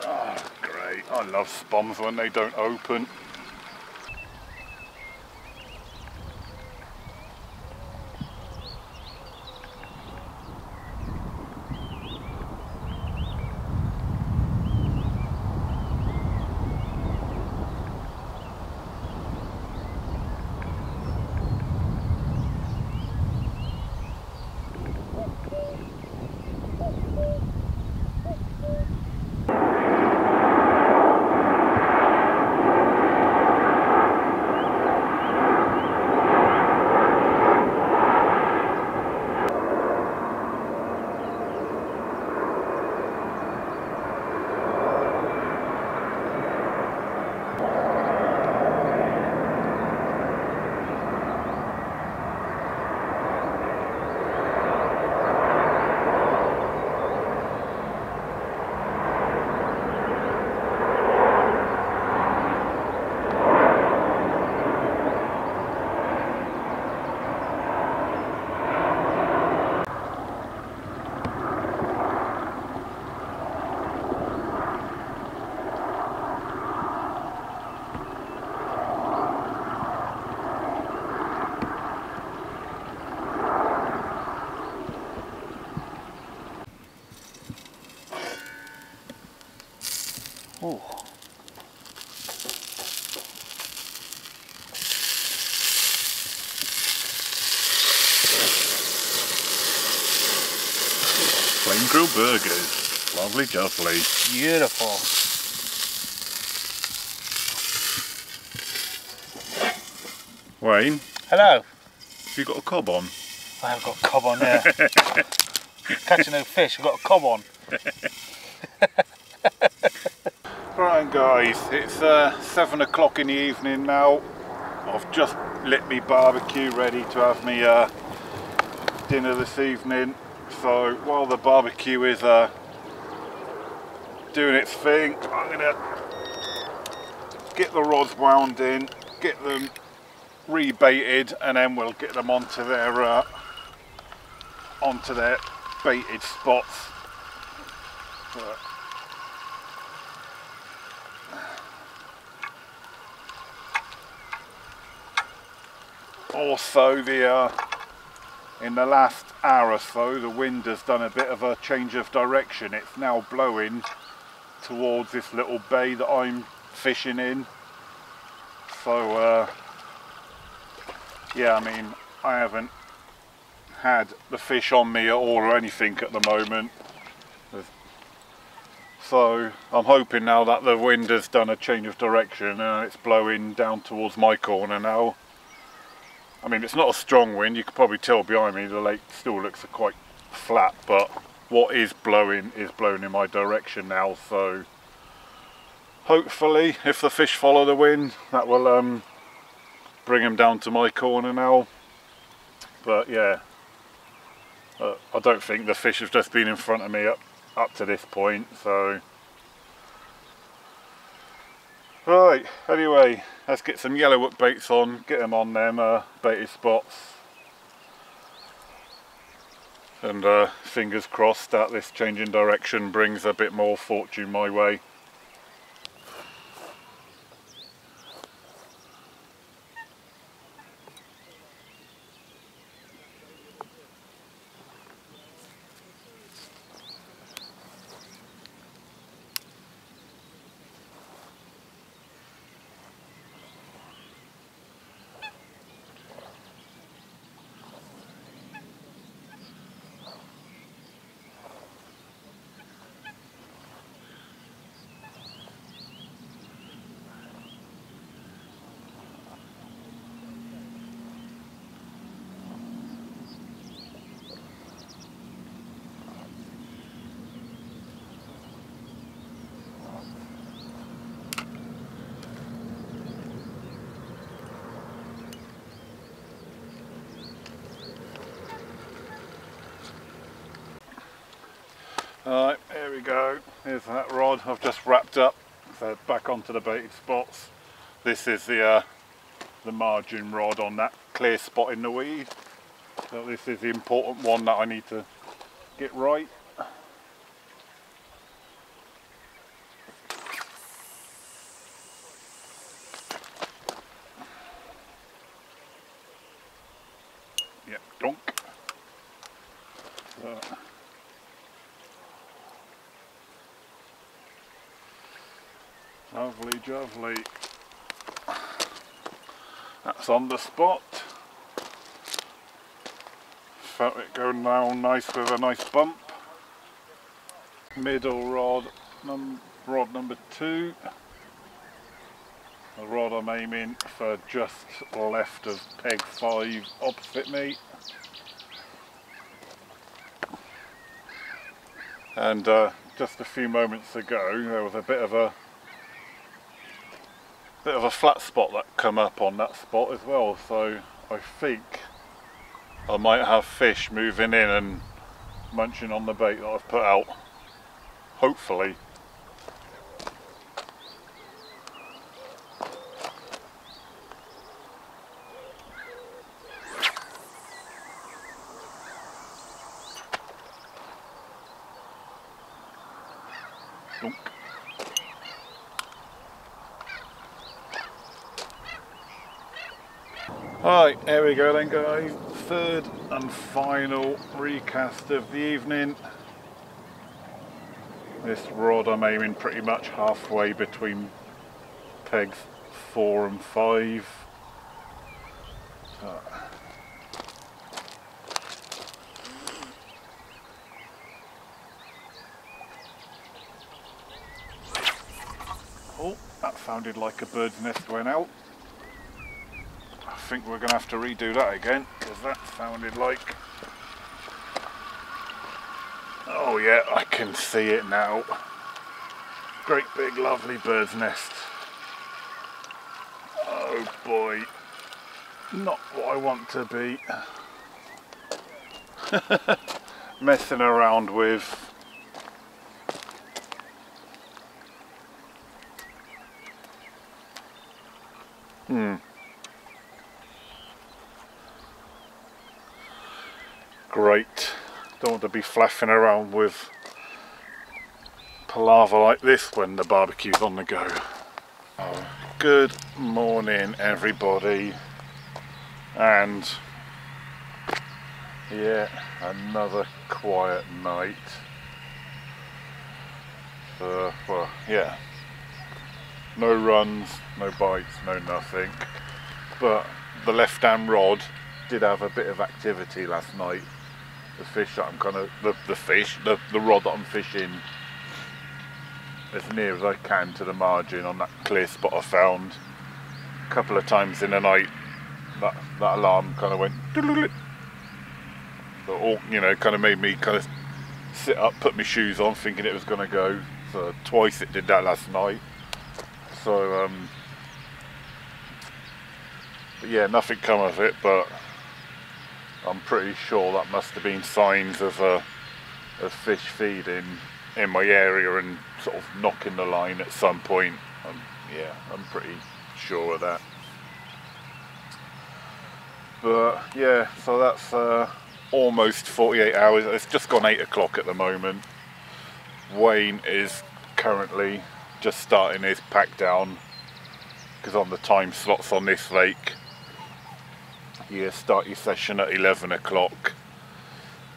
Oh, great! I love spoms when they don't open. Spring grill burgers. Lovely jubbly. Beautiful. Wayne. Hello. Have you got a cob on? I haven't got a cob on there. Catching no fish, I've got a cob on. Right guys, it's uh, seven o'clock in the evening now. I've just lit me barbecue ready to have me uh, dinner this evening. So while the barbecue is uh, doing its thing, I'm gonna get the rods wound in, get them rebaited, and then we'll get them onto their uh, onto their baited spots. But also, the uh, in the last hour or so, the wind has done a bit of a change of direction. It's now blowing towards this little bay that I'm fishing in. So, uh, yeah, I mean, I haven't had the fish on me at all or anything at the moment. So, I'm hoping now that the wind has done a change of direction and it's blowing down towards my corner now. I mean, it's not a strong wind, you can probably tell behind me the lake still looks quite flat, but what is blowing is blowing in my direction now, so hopefully if the fish follow the wind that will um, bring them down to my corner now. But yeah, uh, I don't think the fish have just been in front of me up, up to this point, so... Right, anyway, let's get some yellow hook baits on, get them on them uh, baited spots, and uh, fingers crossed that this change in direction brings a bit more fortune my way. Alright, here we go, here's that rod I've just wrapped up, so back onto the baited spots. This is the uh, the margin rod on that clear spot in the weed. So this is the important one that I need to get right. Yep, donk. So. Lovely jubbly. That's on the spot. Felt it going down nice with a nice bump. Middle rod, num rod number two. The rod I'm aiming for just left of peg five opposite me. And uh, just a few moments ago there was a bit of a bit of a flat spot that come up on that spot as well, so I think I might have fish moving in and munching on the bait that I've put out, hopefully. Right, here we go then guys, third and final recast of the evening. This rod I'm aiming pretty much halfway between pegs four and five. So. Oh, that sounded like a bird's nest went out. I think we're going to have to redo that again, because that sounded like... Oh yeah, I can see it now. Great big lovely bird's nest. Oh boy. Not what I want to be. Messing around with. Hmm. Great. Don't want to be flashing around with palaver like this when the barbecue's on the go. Oh. Good morning, everybody. And yeah, another quiet night. Uh, well, yeah, no runs, no bites, no nothing. But the left-hand rod did have a bit of activity last night. The fish that I'm kind of the the fish the the rod that I'm fishing as near as I can to the margin on that clear spot I found. A couple of times in the night, that that alarm kind of went. But all, you know, kind of made me kind of sit up, put my shoes on, thinking it was going to go. So twice it did that last night. So, um, but yeah, nothing come of it, but I'm pretty sure that must have been signs of, uh, of fish feeding in my area and sort of knocking the line at some point. Um, yeah, I'm pretty sure of that. But yeah, so that's... Uh, almost forty-eight hours. It's just gone eight o'clock at the moment. Wayne is currently just starting his pack down, because on the time slots on this lake, you start your session at eleven o'clock,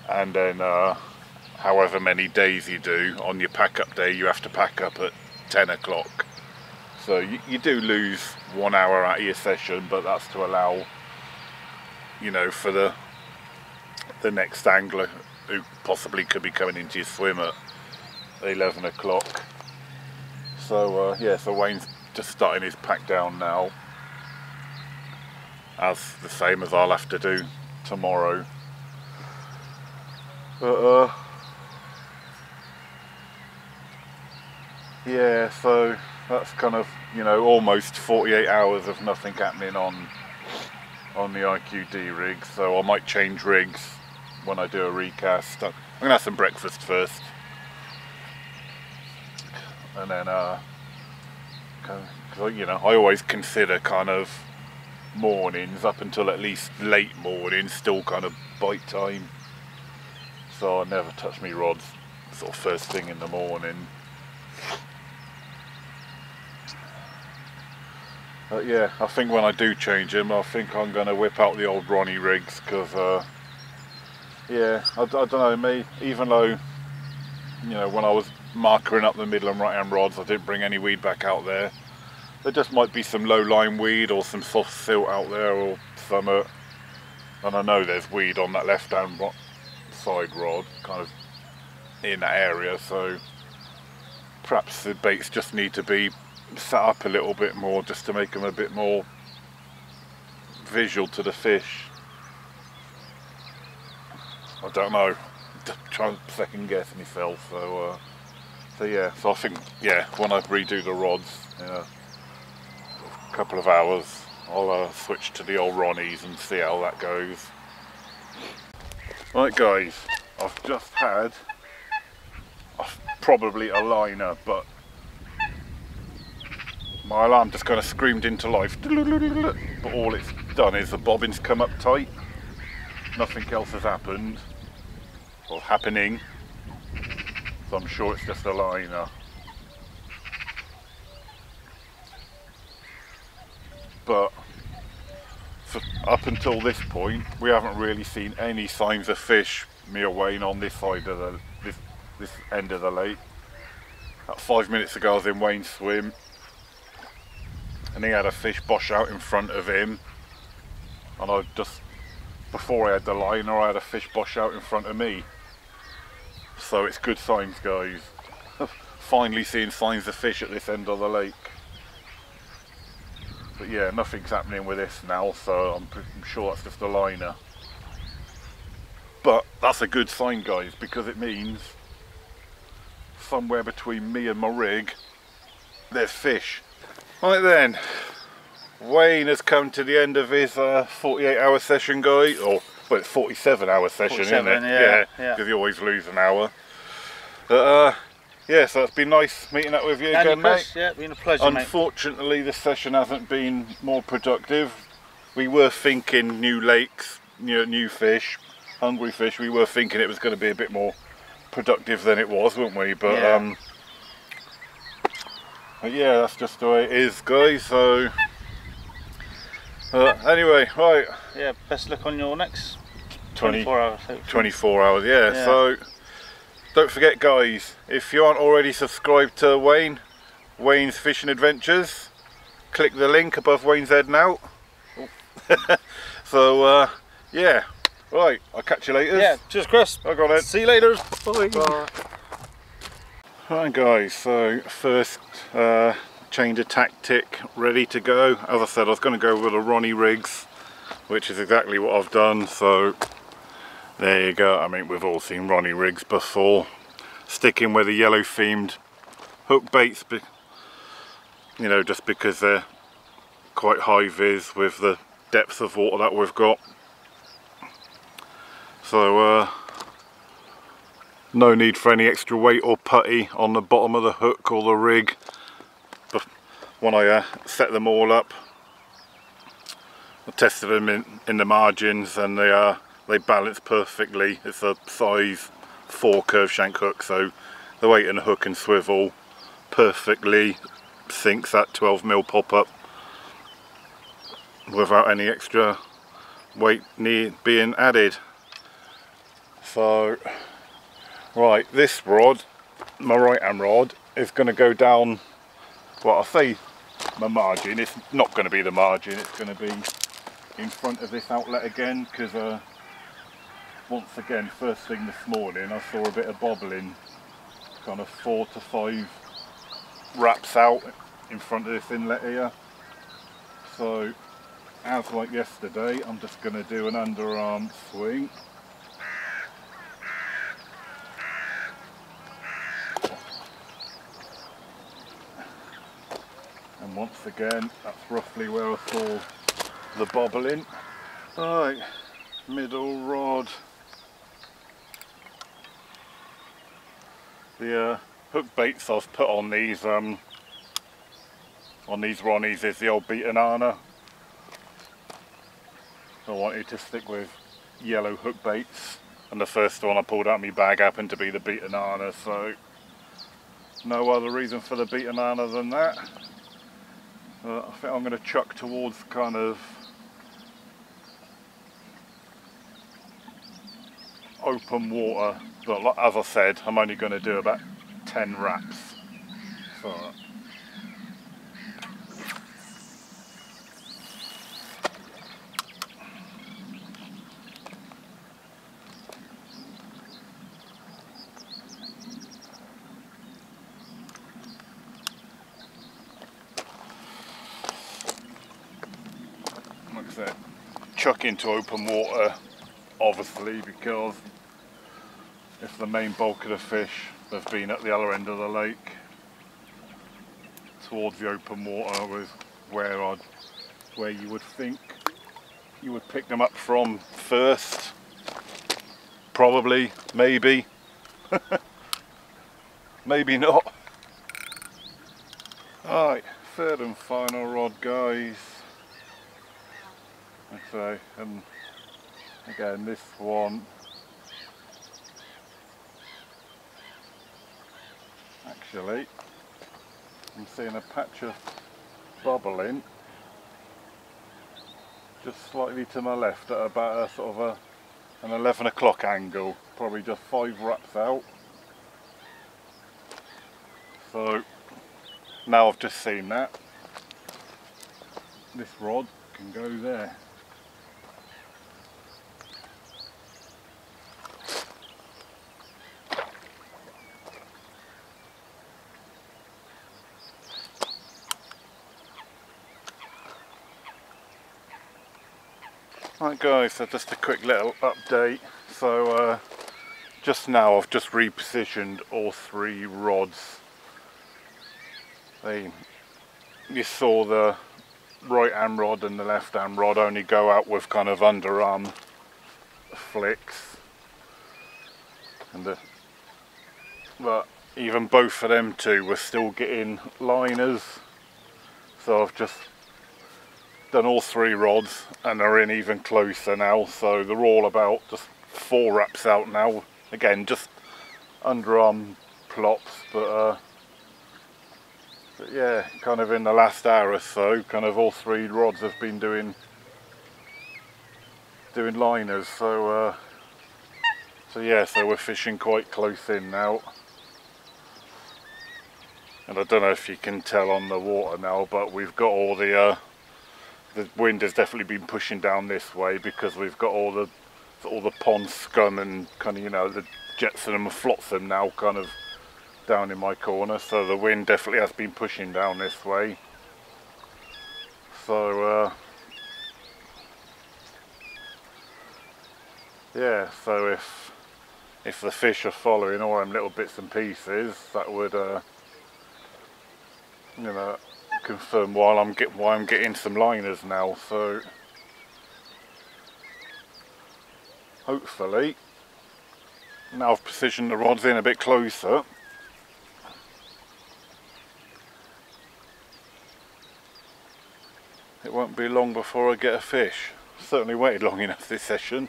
and then uh, however many days you do on your pack up day, you have to pack up at ten o'clock. So you, you do lose one hour out of your session, but that's to allow, you know, for the the next angler who possibly could be coming into his swim at eleven o'clock. So uh, yeah, so Wayne's just starting his pack down now, as the same as I'll have to do tomorrow. But uh, yeah, so that's kind of, you know, almost forty-eight hours of nothing happening on on the I Q D-Rig. So I might change rigs when I do a recast. I'm gonna have some breakfast first, and then uh, cause, you know, I always consider kind of mornings up until at least late morning still kind of bite time, so I never touch me rods sort of first thing in the morning. But yeah, I think when I do change him, I think I'm gonna whip out the old Ronnie rigs, because uh, yeah, I, I don't know, me, even though, you know, when I was markering up the middle and right hand rods, I didn't bring any weed back out there. There just might be some low line weed or some soft silt out there or some, uh, and I know there's weed on that left hand ro side rod, kind of in that area, so perhaps the baits just need to be set up a little bit more, just to make them a bit more visual to the fish. I don't know. I'm trying to second guess myself. So, uh, so yeah. So I think, yeah, when I redo the rods in a couple of hours, I'll uh, switch to the old Ronnies and see how that goes. Right, guys. I've just had a, probably a liner, but my alarm just kind of screamed into life, but all it's done is the bobbin's come up tight. Nothing else has happened, or happening, so I'm sure it's just a liner. But for up until this point, we haven't really seen any signs of fish, me or Wayne, on this side of the this this end of the lake. About five minutes ago, I was in Wayne's swim, and he had a fish bosh out in front of him, and I just, before I had the liner, I had a fish bosh out in front of me. So it's good signs, guys. Finally seeing signs of fish at this end of the lake. But yeah, nothing's happening with this now, so I'm, I'm sure that's just a liner. But that's a good sign, guys, because it means somewhere between me and my rig, there's fish. Right then, Wayne has come to the end of his uh, forty-eight hour session, guys. Or, well, it's forty-seven hour session, forty-seven, isn't it? Yeah, because yeah. you always lose an hour. But, uh, yeah, so it's been nice meeting up with you and again, mate. Yeah, been a pleasure, Unfortunately, mate. This session hasn't been more productive. We were thinking new lakes, new, new fish, hungry fish. We were thinking it was going to be a bit more productive than it was, weren't we? But, yeah. um... But yeah, that's just the way it is, guys, so... Uh, anyway, right. Yeah, best look on your next twenty-four hours. Hopefully. twenty-four hours, yeah. yeah. So, don't forget, guys, if you aren't already subscribed to Wayne, Wayne's Fishing Adventures, click the link above Wayne's head now. Oh. so, uh, yeah. Right, I'll catch you later. Yeah, cheers, Chris. I got it. See you later. Bye. Bye. Right, guys, so first... Uh, change of tactic, ready to go. As I said, I was going to go with a Ronnie Riggs, which is exactly what I've done, so there you go. I mean, we've all seen Ronnie Riggs before. Sticking with the yellow themed hook baits, you know, just because they're quite high vis with the depth of water that we've got. So uh, no need for any extra weight or putty on the bottom of the hook or the rig when I uh, set them all up. I tested them in, in the margins, and they are uh, they balance perfectly. It's a size four curve shank hook, so the weight and hook and swivel perfectly sinks that twelve mil pop up without any extra weight need being added. So right, this rod, my right hand rod, is going to go down. Well, I'll say my margin, it's not going to be the margin, it's going to be in front of this outlet again, because uh, once again, first thing this morning, I saw a bit of bobbling, kind of four to five wraps out in front of this inlet here. So, as like yesterday, I'm just going to do an underarm swing. And once again, that's roughly where I saw the bobbling. Right, middle rod. The uh, hook baits I've put on these um, on these Ronnies is the old beaten Anna. I wanted to stick with yellow hook baits, and the first one I pulled out of my bag happened to be the beaten Anna, so no other reason for the beaten Anna than that. Uh, I think I'm going to chuck towards kind of open water, but like, as I said, I'm only going to do about ten wraps. So. Chuck into open water, obviously, because it's the main bulk of the fish. They've been at the other end of the lake. Towards the open water was where I'd, where you would think you would pick them up from first. Probably, maybe, maybe not. All right, third and final rod, guys. So, and again, this one actually, I'm seeing a patch of bubbling just slightly to my left at about a sort of a, an eleven o'clock angle, probably just five wraps out. So now I've just seen that, this rod can go there. Right guys, so just a quick little update. So uh, just now I've just repositioned all three rods. They, you saw the right hand rod and the left hand rod only go out with kind of underarm flicks, and the, but even both of them two were still getting liners, so I've just done all three rods and they're in even closer now, so they're all about just four wraps out now. Again, just underarm plops, but uh but yeah, kind of in the last hour or so, kind of all three rods have been doing doing liners, so uh so yeah, so we're fishing quite close in now. And I don't know if you can tell on the water now, but we've got all the uh the wind has definitely been pushing down this way, because we've got all the all the pond scum and kind of, you know, the jetsam and flotsam now kind of down in my corner, so the wind definitely has been pushing down this way. So uh yeah, so if if the fish are following all them little bits and pieces, that would uh you know, confirm while I'm get why I'm getting some liners now. So hopefully now I've positioned the rods in a bit closer, it won't be long before I get a fish. Certainly waited long enough this session.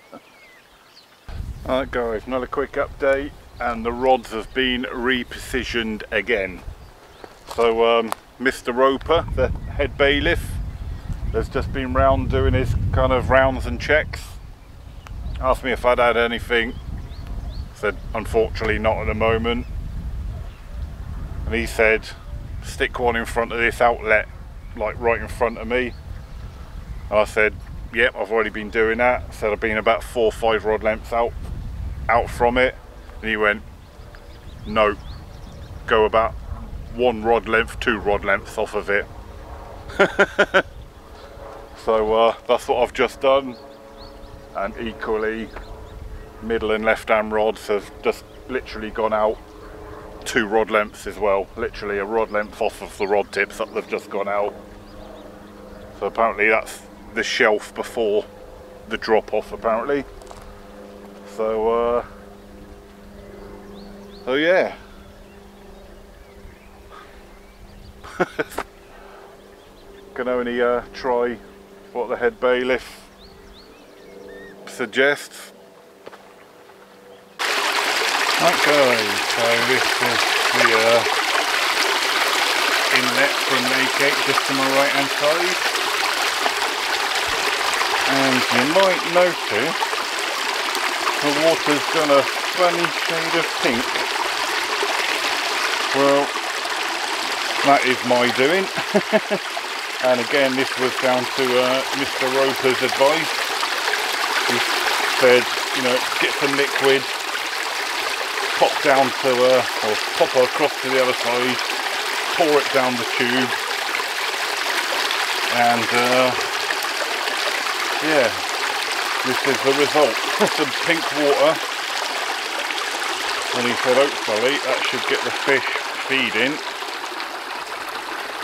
Alright guys, another quick update, and the rods have been repositioned again. So um, Mister Roper, the head bailiff, has just been round doing his kind of rounds and checks. Asked me if I'd had anything, said unfortunately not at the moment, and he said stick one in front of this outlet, like right in front of me. And I said yep, I've already been doing that. Said I've been about four or five rod lengths out out from it, and he went no, go about one rod length, two rod lengths off of it. So uh, that's what I've just done, and equally middle and left hand rods have just literally gone out two rod lengths as well, literally a rod length off of the rod tips that they've just gone out. So apparently that's the shelf before the drop off apparently. So uh so yeah. Can only uh try what the head bailiff suggests. Okay, so this is the uh, inlet from Lake Eight just to my right hand side, and you might notice the water's done a funny shade of pink. Well, that is my doing. And again, this was down to uh, Mister Roper's advice. He said, you know, get some liquid, pop down to, uh, or pop across to the other side, pour it down the tube, and uh, yeah, this is the result. Some pink water, and he said hopefully that should get the fish feeding,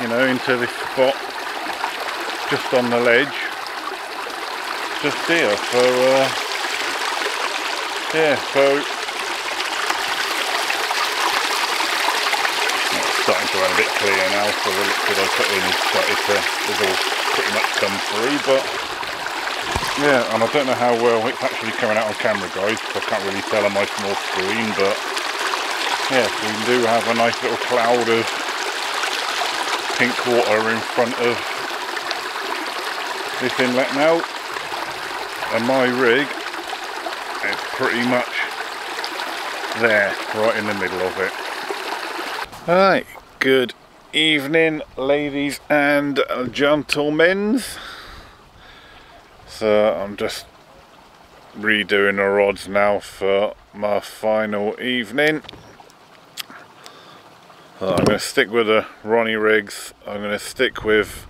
you know, into this spot just on the ledge, just here. So uh, yeah, so starting to run a bit clear now, so the liquid I put in started to, is all pretty much come through. But yeah, and I don't know how well it's actually coming out on camera guys, so I can't really tell on my small screen, but yeah, so we do have a nice little cloud of pink water in front of this inlet now, and my rig is pretty much there, right in the middle of it. Alright, good evening ladies and gentlemen. So I'm just redoing the rods now for my final evening. So I'm going to stick with the Ronnie rigs. I'm going to stick with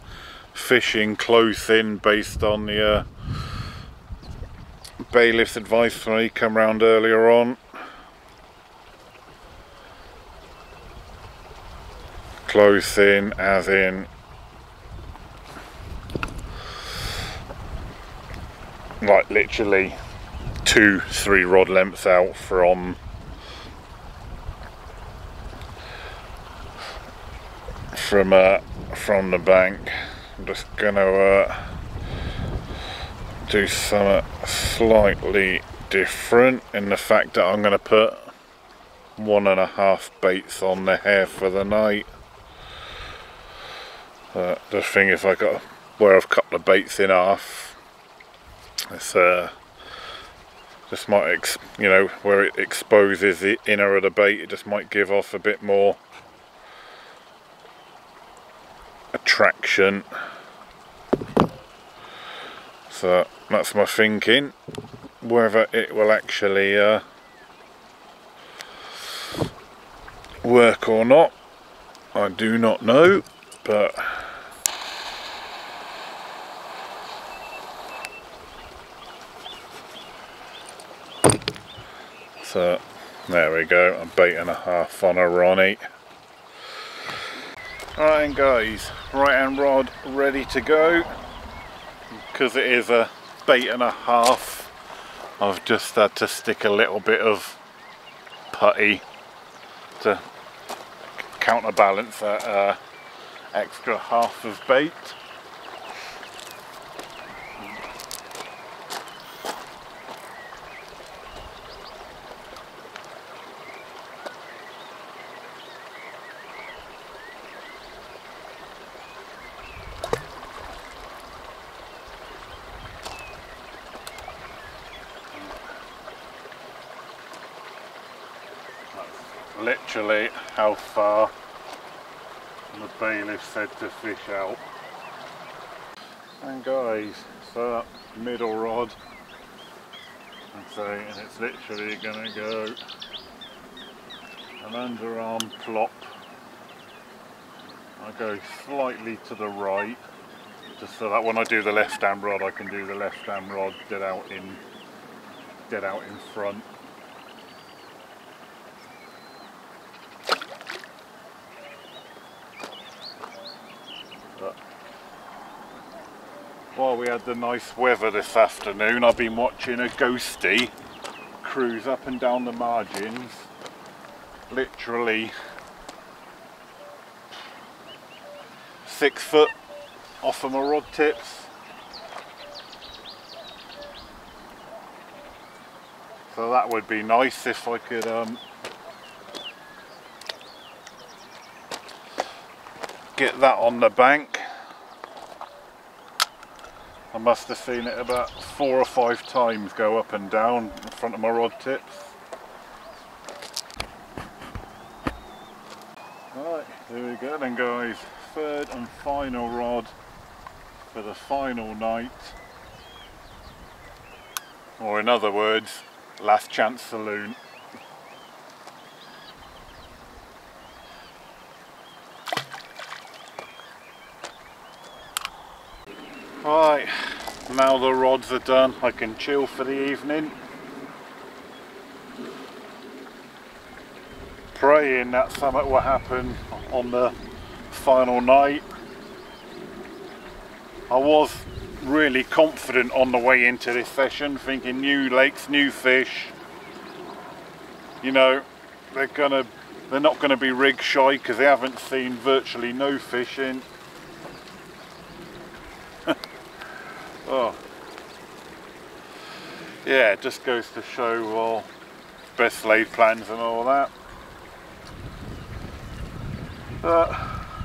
fishing close in based on the uh, bailiff's advice when he came round earlier on. Close in, as in like literally two, three rod lengths out from from uh, from the bank. I'm just gonna uh, do something slightly different in the fact that I'm gonna put one and a half baits on the hair for the night. Uh, the thing is, I got where I've cut the baits in half. It's uh, just might, ex you know, where it exposes the inner of the bait. It just might give off a bit more attraction. So that's my thinking. Whether it will actually uh, work or not, I do not know. But so there we go, a bait and a half on a Ronnie. Alright, and guys, right hand rod ready to go. Because it is a bait and a half, I've just had to stick a little bit of putty to counterbalance that uh, extra half of bait. That's literally how far the bailiff said to fish out. And guys, so middle rod, and so and it's literally going to go an underarm plop. I go slightly to the right, just so that when I do the left hand rod, I can do the left hand rod dead out in, dead out in front. While we had the nice weather this afternoon, I've been watching a ghostie cruise up and down the margins, literally six foot off of my rod tips. So that would be nice if I could um, get that on the bank. I must have seen it about four or five times go up and down in front of my rod tips. Right, there we go then guys, third and final rod for the final night. Or in other words, last chance saloon. Right, now the rods are done, I can chill for the evening. Praying that something will happen on the final night. I was really confident on the way into this session, thinking new lakes, new fish. You know, they're gonna, they're not gonna be rig shy because they haven't seen virtually no fishing. Oh, yeah, it just goes to show, well, best laid plans and all that. But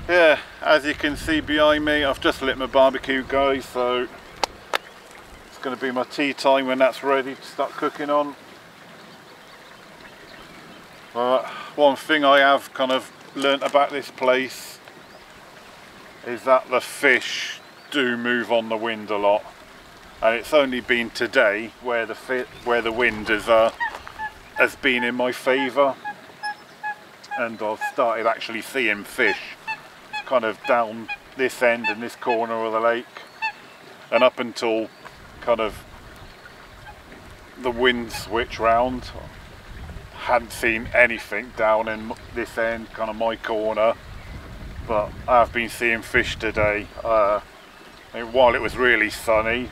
yeah, as you can see behind me, I've just lit my barbecue, guys, so it's going to be my tea time when that's ready to start cooking on. But one thing I have kind of learnt about this place is that the fish do move on the wind a lot. And it's only been today where the fit, where the wind has uh, has been in my favour, and I've started actually seeing fish kind of down this end and this corner of the lake. And up until kind of the wind switch round. Hadn't seen anything down in this end, kind of my corner, but I've been seeing fish today. Uh, and while it was really sunny,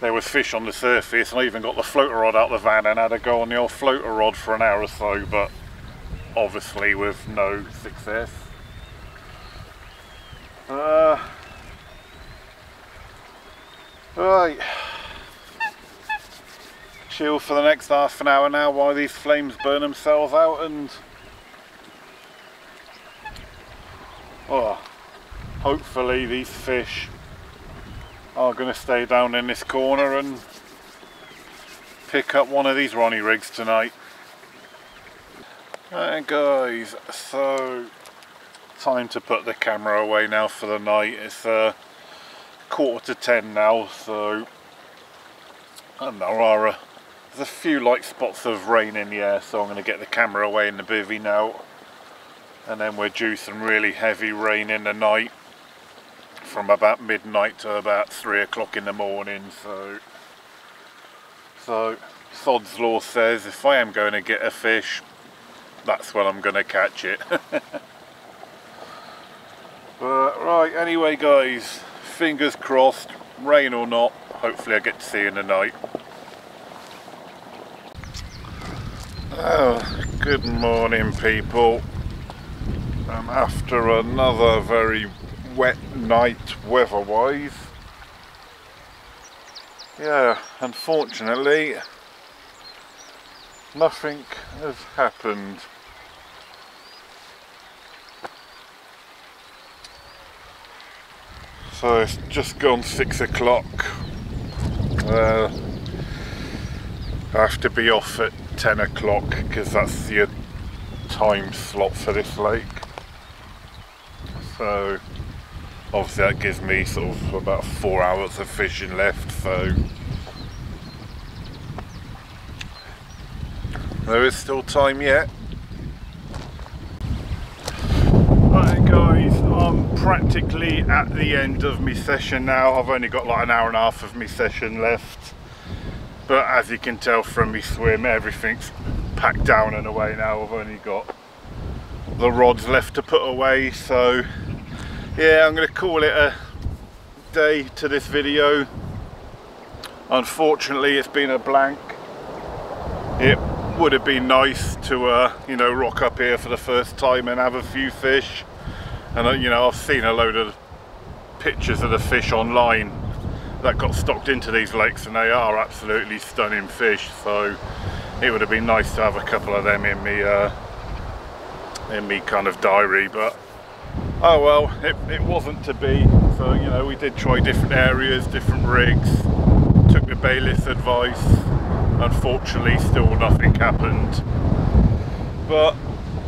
there was fish on the surface, and I even got the floater rod out of the van and had a go on the old floater rod for an hour or so, but obviously with no success. Uh, right. Chill for the next half an hour now while these flames burn themselves out, and oh, hopefully these fish are going to stay down in this corner and pick up one of these Ronnie rigs tonight. And guys, so time to put the camera away now for the night. It's uh, quarter to ten now, so, and there are a There's a few light spots of rain in the air, so I'm going to get the camera away in the bivvy now, and then we're due some really heavy rain in the night from about midnight to about three o'clock in the morning. So, so Sod's Law says if I am going to get a fish, that's when I'm going to catch it. But right, anyway guys, fingers crossed, rain or not, hopefully I get to see you in the night. Oh, good morning people. Um, after another very wet night weather-wise, yeah, unfortunately nothing has happened. So it's just gone six o'clock. uh, I have to be off at ten o'clock because that's the time slot for this lake, so obviously that gives me sort of about four hours of fishing left. So there is still time yet. Right guys, I'm practically at the end of my session now. I've only got like an hour and a half of my session left, but as you can tell from me swim, everything's packed down and away now. I've only got the rods left to put away, so yeah, I'm going to call it a day to this video. Unfortunately it's been a blank. It would have been nice to uh, you know, rock up here for the first time and have a few fish, and uh, you know, I've seen a load of pictures of the fish online that got stocked into these lakes, and they are absolutely stunning fish, so it would have been nice to have a couple of them in me uh, in me kind of diary, but oh well, it, it wasn't to be. So you know, we did try different areas, different rigs, took the bailiff's advice. Unfortunately still nothing happened, but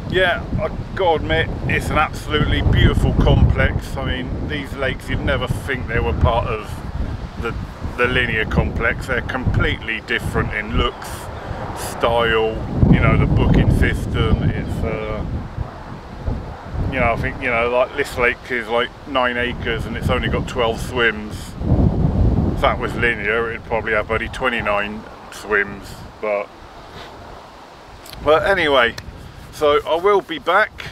yeah, I've got to admit it's an absolutely beautiful complex. I mean, these lakes, you'd never think they were part of the, the linear complex. They're completely different in looks, style, you know, the booking system. It's uh, you know, I think, you know, like this lake is like nine acres and it's only got twelve swims. If that was linear, it'd probably have only twenty-nine swims, but but anyway, so I will be back.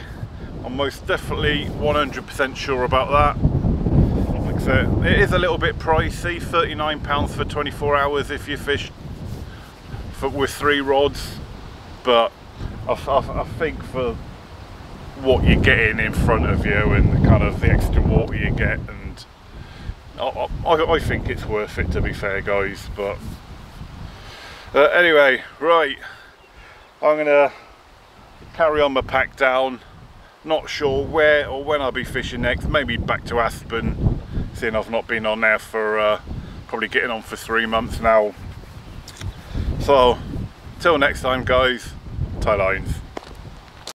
I'm most definitely one hundred percent sure about that. Like I said, it is a little bit pricey, thirty-nine pounds for twenty-four hours if you fish for, with three rods, but I, I, I think for what you're getting in front of you and the kind of the extra water you get, and I, I, I think it's worth it, to be fair guys. But uh, anyway, right, I'm gonna carry on my pack down. Not sure where or when I'll be fishing next, maybe back to Aspen, seeing I've not been on there for uh, probably getting on for three months now. So till next time guys, tight lines.